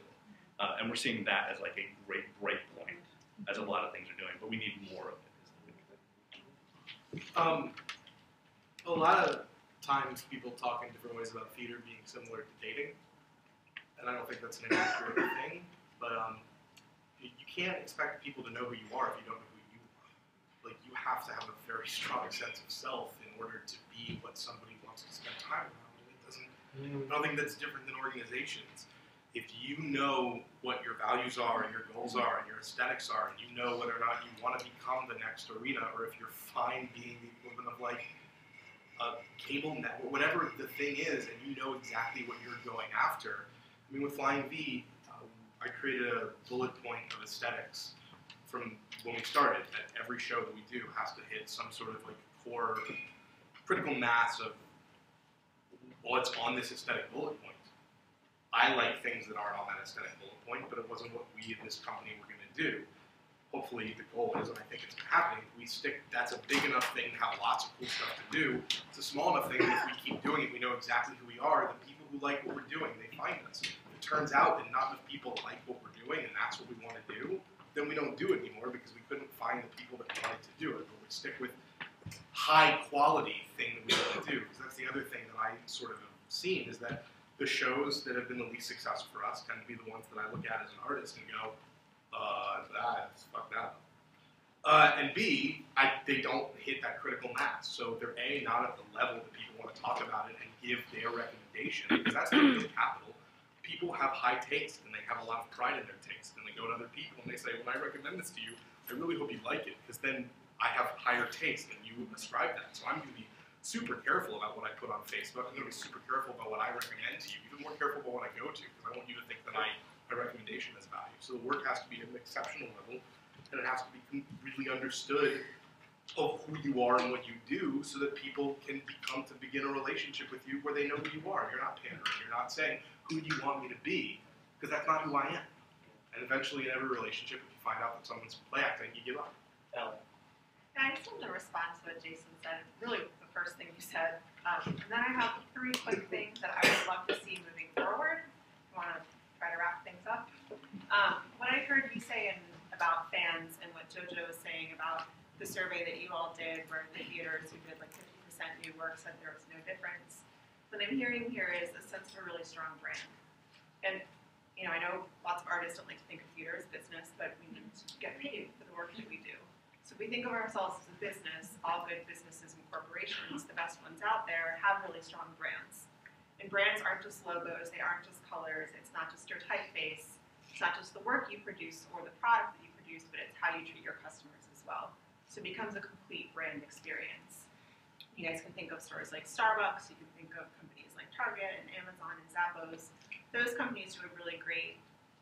And we're seeing that as like a great breakpoint, as a lot of things are doing, but we need more of it. A lot of times people talk in different ways about theater being similar to dating, and I don't think that's an accurate thing, but you can't expect people to know who you are if you don't know. Like, you have to have a very strong sense of self in order to be what somebody wants to spend time around. It doesn't, I don't think that's different than organizations. If you know what your values are and your goals are and your aesthetics are, and you know whether or not you want to become the next arena, or if you're fine being the equivalent of like a cable network, whatever the thing is, and you know exactly what you're going after. I mean, with Flying V, I created a bullet point of aesthetics from when we started, that every show that we do has to hit some sort of like core critical mass of what's on this aesthetic bullet point. I like things that aren't on that aesthetic bullet point, but it wasn't what we in this company were going to do. Hopefully the goal is, and I think it's happening, we stick, that's a big enough thing to have lots of cool stuff to do. It's a small enough thing that if we keep doing it, we know exactly who we are. The people who like what we're doing, they find us. It turns out that not enough people like what we're doing, and that's what we want to do. Then we don't do it anymore because we couldn't find the people that wanted to do it, but we stick with high-quality thing that we want to do. Because that's the other thing that I sort of have seen, is that the shows that have been the least successful for us tend to be the ones that I look at as an artist and go, that's fucked up. And B, they don't hit that critical mass. So they're A, not at the level that people want to talk about it and give their recommendation, because that's not real capital. People have high taste, and they have a lot of pride in their taste, and they go to other people and they say, when I recommend this to you, I really hope you like it, because then I have higher taste and you ascribe that. So I'm going to be super careful about what I put on Facebook. I'm going to be super careful about what I recommend to you, even more careful about what I go to, because I want you to think that my recommendation has value. So the work has to be at an exceptional level and it has to be really understood of who you are and what you do, so that people can come to begin a relationship with you where they know who you are. You're not pandering. You're not saying, who do you want me to be? Because that's not who I am. And eventually, in every relationship, if you find out that someone's play acting, you give up. Yeah, I just wanted to respond to what Jason said, really the first thing you said. And then I have three quick things that I would love to see moving forward. I want to try to wrap things up. What I heard you say about fans and what JoJo was saying about the survey that you all did, where the theaters who did like 50% new work said there was no difference. What I'm hearing here is a sense of a really strong brand. And you know, I know lots of artists don't like to think of theater as business, but we need to get paid for the work that we do. So if we think of ourselves as a business, all good businesses and corporations, the best ones out there, have really strong brands. And brands aren't just logos, they aren't just colors, it's not just your typeface, it's not just the work you produce or the product that you produce, but it's how you treat your customers as well. So it becomes a complete brand experience. You guys can think of stores like Starbucks, you can think of companies like Target and Amazon and Zappos. Those companies do a really great,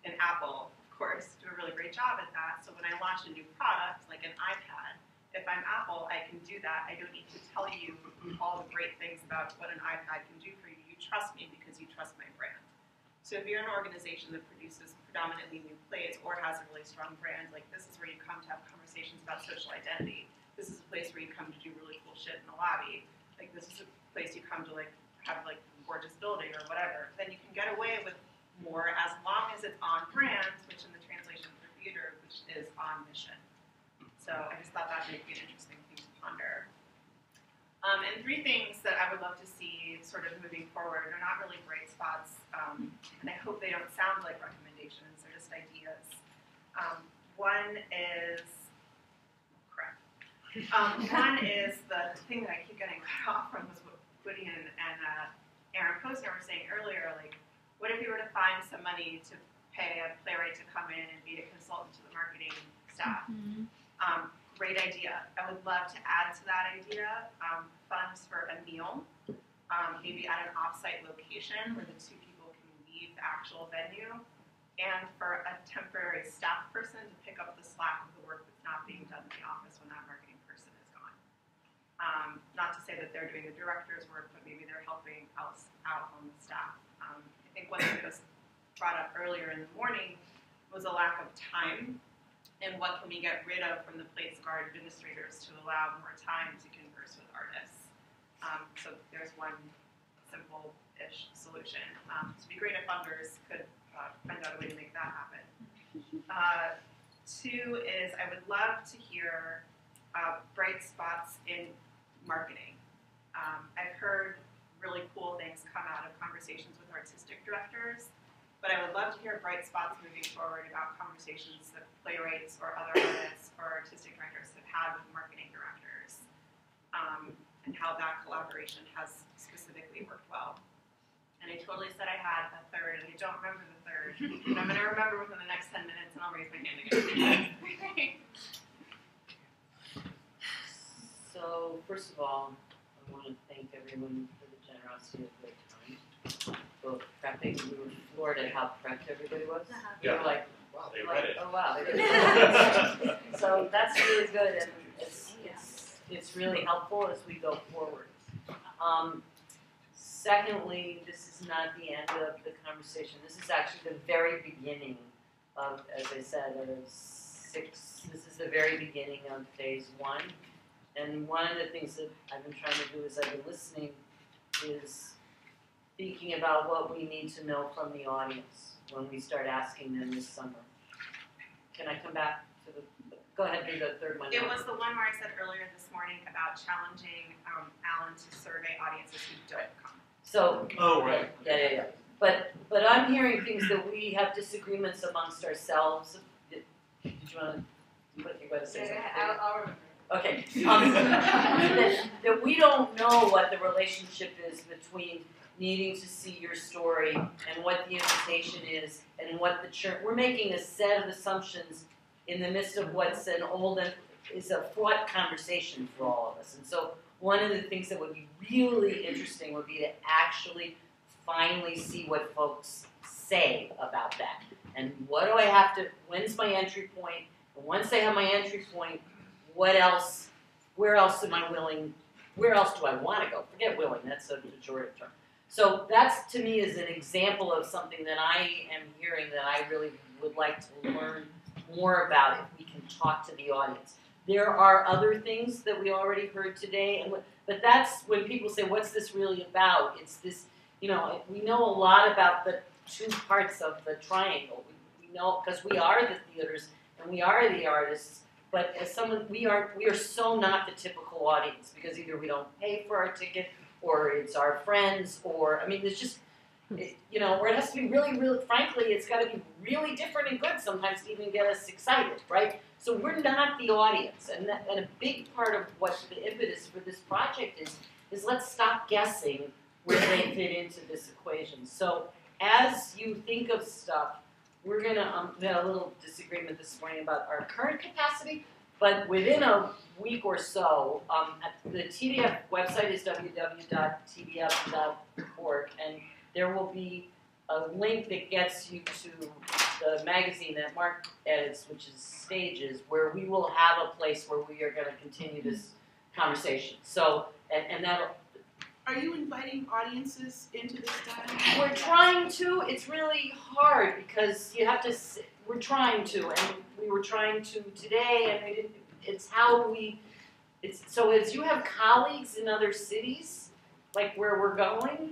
and Apple, of course, do a really great job at that. So when I launch a new product, like an iPad, if I'm Apple, I can do that. I don't need to tell you all the great things about what an iPad can do for you. You trust me because you trust my brand. So if you're an organization that produces predominantly new plays or has a really strong brand, like this is where you come to have conversations about social identity. This is a place where you come to do really cool shit in the lobby. Like this is a place you come to like have like a gorgeous building or whatever. Then you can get away with more as long as it's on brand, which in the translation for theater, which is on mission. So I just thought that might be an interesting thing to ponder. And three things that I would love to see sort of moving forward are not really bright spots, and I hope they don't sound like recommendations, they're just ideas. One is, the thing that I keep getting cut off from was what Gwydion and Aaron Posner were saying earlier, like, what if you were to find some money to pay a playwright to come in and be a consultant to the marketing staff? Mm-hmm. Great idea. I would love to add to that idea funds for a meal, maybe at an offsite location where the two people can leave the actual venue, and for a temporary staff person to pick up the slack of the work that's not being done in the office when that marketing person is gone. Not to say that they're doing the director's work, but maybe they're helping else out on the staff. I think one thing that was brought up earlier in the morning was a lack of time. And what can we get rid of from the plates of our administrators to allow more time to converse with artists? So there's one simple-ish solution. So it'd be great if funders could find out a way to make that happen. Two is I would love to hear bright spots in marketing. I've heard really cool things come out of conversations with artistic directors. But I would love to hear bright spots moving forward about conversations that playwrights or other artists or artistic directors have had with marketing directors, and how that collaboration has specifically worked well. And I totally said I had a third, and I don't remember the third, but I'm going to remember within the next 10 minutes, and I'll raise my hand again. So, first of all, I want to thank everyone for the generosity of their time. Both prepping, we were floored at how prepped everybody was. We were like, wow, they read it. Oh wow, they did it. So that's really good, and it's really helpful as we go forward. Secondly, this is not the end of the conversation. This is actually the very beginning of, as I said, this is the very beginning of phase one. And one of the things that I've been trying to do as I've been listening is speaking about what we need to know from the audience when we start asking them this summer. Can I come back to the, go ahead and do the third one? It was the one where I said earlier this morning about challenging Alan to survey audiences who don't come. So, oh, right. Yeah. But I'm hearing things that we have disagreements amongst ourselves. Did you want to, what you were going to say? Yeah, I'll remember. Okay. That we don't know what the relationship is between needing to see your story and what the invitation is and what the church. We're making a set of assumptions in the midst of what's an old and is a fraught conversation for all of us. And so one of the things that would be really interesting would be to actually finally see what folks say about that. And what do I have to, when's my entry point? But once they have my entry point, what else, where else am I willing, where else do I want to go? Forget willing, that's a pejorative term. So that's, to me, is an example of something that I am hearing that I really would like to learn more about if we can talk to the audience. There are other things that we already heard today, and but that's when people say, what's this really about? It's this, you know, we know a lot about the two parts of the triangle. We know, because we are the theaters and we are the artists, but as someone, we are so not the typical audience, because either we don't pay for our ticket, or it's our friends, or, I mean, there's just, you know, where it has to be really, really, frankly, it's got to be really different and good sometimes to even get us excited, right? So we're not the audience, and, that, and a big part of what the impetus for this project is let's stop guessing where they fit into this equation. So as you think of stuff, we're going to, we had a little disagreement this morning about our current capacity, but within a week or so, the TDF website is www.tdf.org, and there will be a link that gets you to the magazine that Mark edits, which is Stages, where we will have a place where we are going to continue this conversation. So, and that'll... Are you inviting audiences into this dialogue? We're trying to. It's really hard because you have to... We're trying to, and we were trying to today, and we didn't... It's how we... It's, so as you have colleagues in other cities, like where we're going...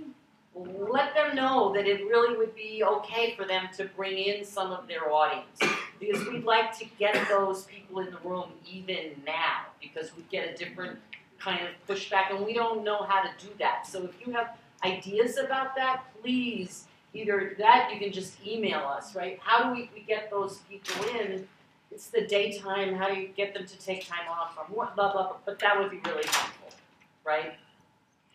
Let them know that it really would be okay for them to bring in some of their audience, because we'd like to get those people in the room even now, because we get a different kind of pushback, and we don't know how to do that. So if you have ideas about that, please, either that, you can just email us, right? How do we get those people in? It's the daytime. How do you get them to take time off? Or blah, blah, blah. But that would be really helpful, right?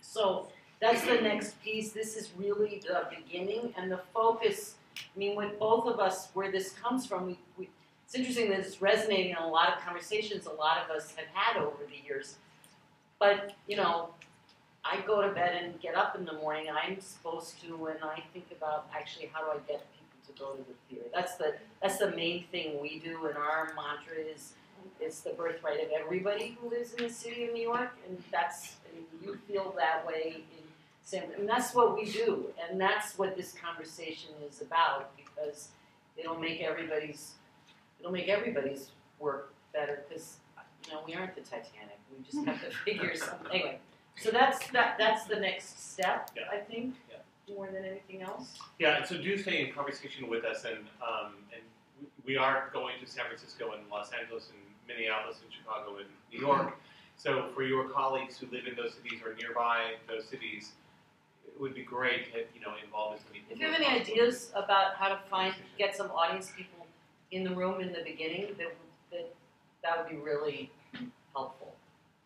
So... That's the next piece. This is really the beginning and the focus. I mean, with both of us, where this comes from, it's interesting that it's resonating in a lot of conversations a lot of us have had over the years. But, you know, I go to bed and get up in the morning. I'm supposed to, and I think about actually how do I get people to go to the theater. That's the main thing we do, and our mantra is, it's the birthright of everybody who lives in the city of New York, and that's, and you feel that way in and that's what we do, and that's what this conversation is about, because it'll make everybody's work better, because, you know, we aren't the Titanic. We just have to figure something. Anyway, so that's the next step, yeah. I think, yeah. More than anything else. Yeah, and so do stay in conversation with us, and we are going to San Francisco and Los Angeles and Minneapolis and Chicago and New York. So for your colleagues who live in those cities or nearby those cities, it would be great to, you know, involve as many people. If you have any ideas about how to get some audience people in the room in the beginning, that would be really helpful.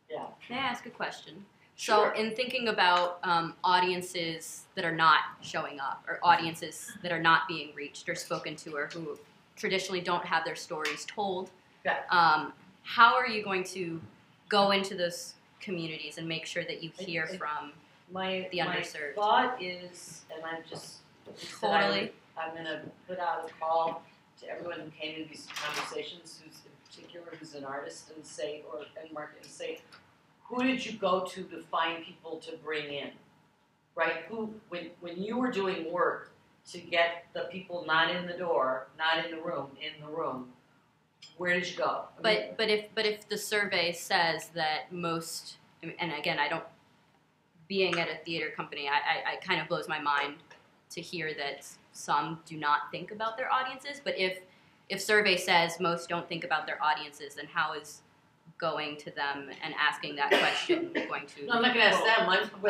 Yeah. May I ask a question? Sure. So in thinking about audiences that are not showing up, or audiences that are not being reached or spoken to, or who traditionally don't have their stories told, yeah. How are you going to go into those communities and make sure that you hear from the underserved? My thought is, and I'm just totally, I'm going to put out a call to everyone who came to these conversations, who's in particular, who's an artist, and say, or and Mark, and say, who did you go to find people to bring in, right? Who, when you were doing work to get the people not in the door, not in the room, in the room, where did you go? I mean, but if the survey says that most, and again, I don't, being at a theater company, I kind of blows my mind to hear that some do not think about their audiences. But if survey says most don't think about their audiences, then how is going to them and asking that question going to? No, I'm not going to ask that one. Okay.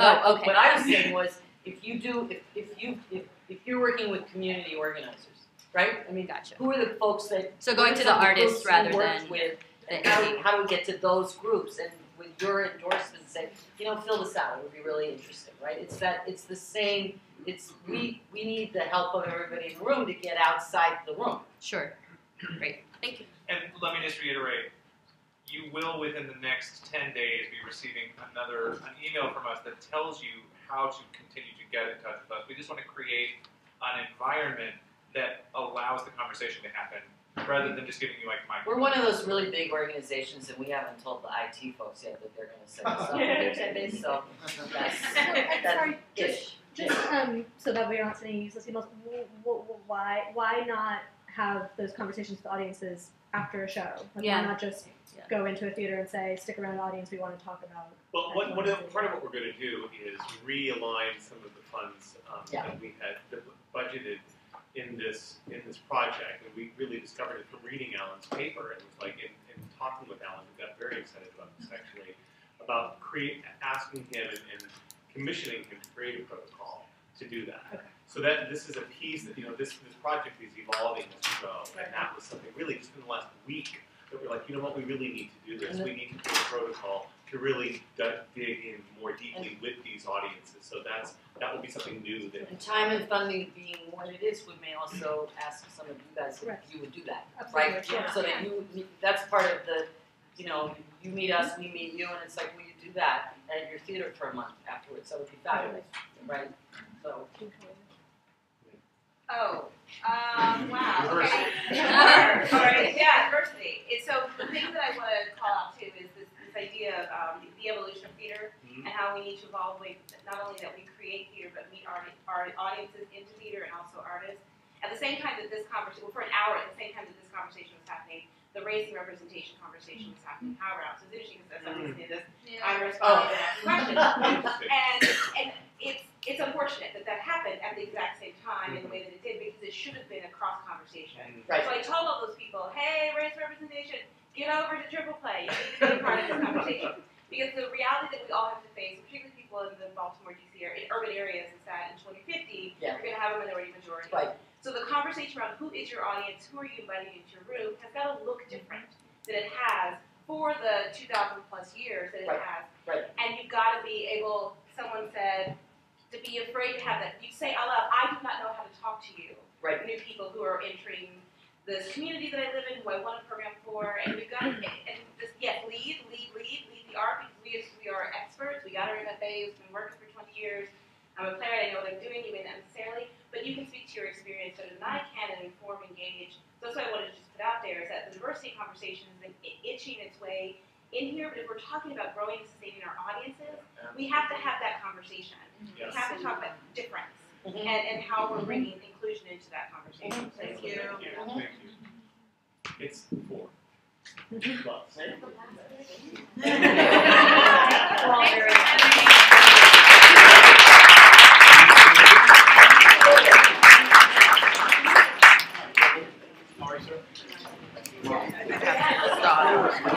What I was saying was, if you're working with community organizers. Right? I mean, gotcha. Who are the folks that... So going to the artists rather than... With, and how do we get to those groups? And with your endorsement, say, you know, fill this out. It would be really interesting, right? It's that, it's the same, it's, we need the help of everybody in the room to get outside the room. Sure. Great. Thank you. And let me just reiterate, you will, within the next 10 days, be receiving an email from us that tells you how to continue to get in touch with us. We just want to create an environment that allows the conversation to happen rather than just giving you like my. We're one of those really big organizations, and we haven't told the IT folks yet that they're going to set us up. Yeah. So that's sorry, just so that we don't say useless emails. Why not have those conversations with audiences after a show? Like, yeah. Why not just go into a theater and say, stick around, audience, we want to talk about. Well, part of what we're going to do is realign some of the funds that we had budgeted in this project, and we really discovered it from reading Alan's paper, and was like in talking with Alan, we got very excited about this actually, about asking him and commissioning him to create a protocol to do that. Okay. So that this is a piece that this project is evolving as we go, and that was something really just in the last week that we're like, you know what, we really need to do this. We need to create a protocol to really dig in more deeply with these audiences. So that will be something new. That and time and funding being what it is, we may also ask some of you guys if you would do that, right? Yeah. So that that's part of the, you meet us, we meet you, and it's like, will you do that at your theater for a month afterwards? That would be fabulous, right? So. Oh, wow. Okay. Yeah, diversity. So the thing that I want to call out too is this idea of the evolution of theater and how we need to evolve with not only that we create theater but meet our audiences into theater and also artists. At the same time that this conversation, well, for an hour, at the same time that this conversation was happening, the race and representation conversation was happening. HowlRound. So it's interesting because I'm listening to this. I responded to that question. And it's unfortunate that happened at the exact same time in the way that it did, because it should have been a cross conversation. Right. So I told all those people, hey, race representation, get over to Triple Play. You need to be a part of this conversation. Because the reality that we all have to face, particularly people in the Baltimore, D.C. area, in urban areas, is that in 2050, we're going to have a minority majority. Right. So the conversation around who is your audience, who are you inviting into your room, has got to look different than it has for the 2,000 plus years that it has. Right. And you've got to be able, someone said, to be afraid to have that. You say out loud, I do not know how to talk to you, new people who are entering this community that I live in, who I want to program for, and we've got to, and just, lead the art, because we are experts. We got our MFA, who's been working for 20 years. I'm a playwright, I know what I'm doing, you may not necessarily, but you can speak to your experience better than I can and inform, engage. So that's what I wanted to just put out there, is that the diversity conversation has been itching its way in here, but if we're talking about growing and sustaining our audiences, we have to have that conversation. Yes. We have to talk about difference and how we're bringing inclusion into that conversation. Thank you. Thank you. It's 4. Well,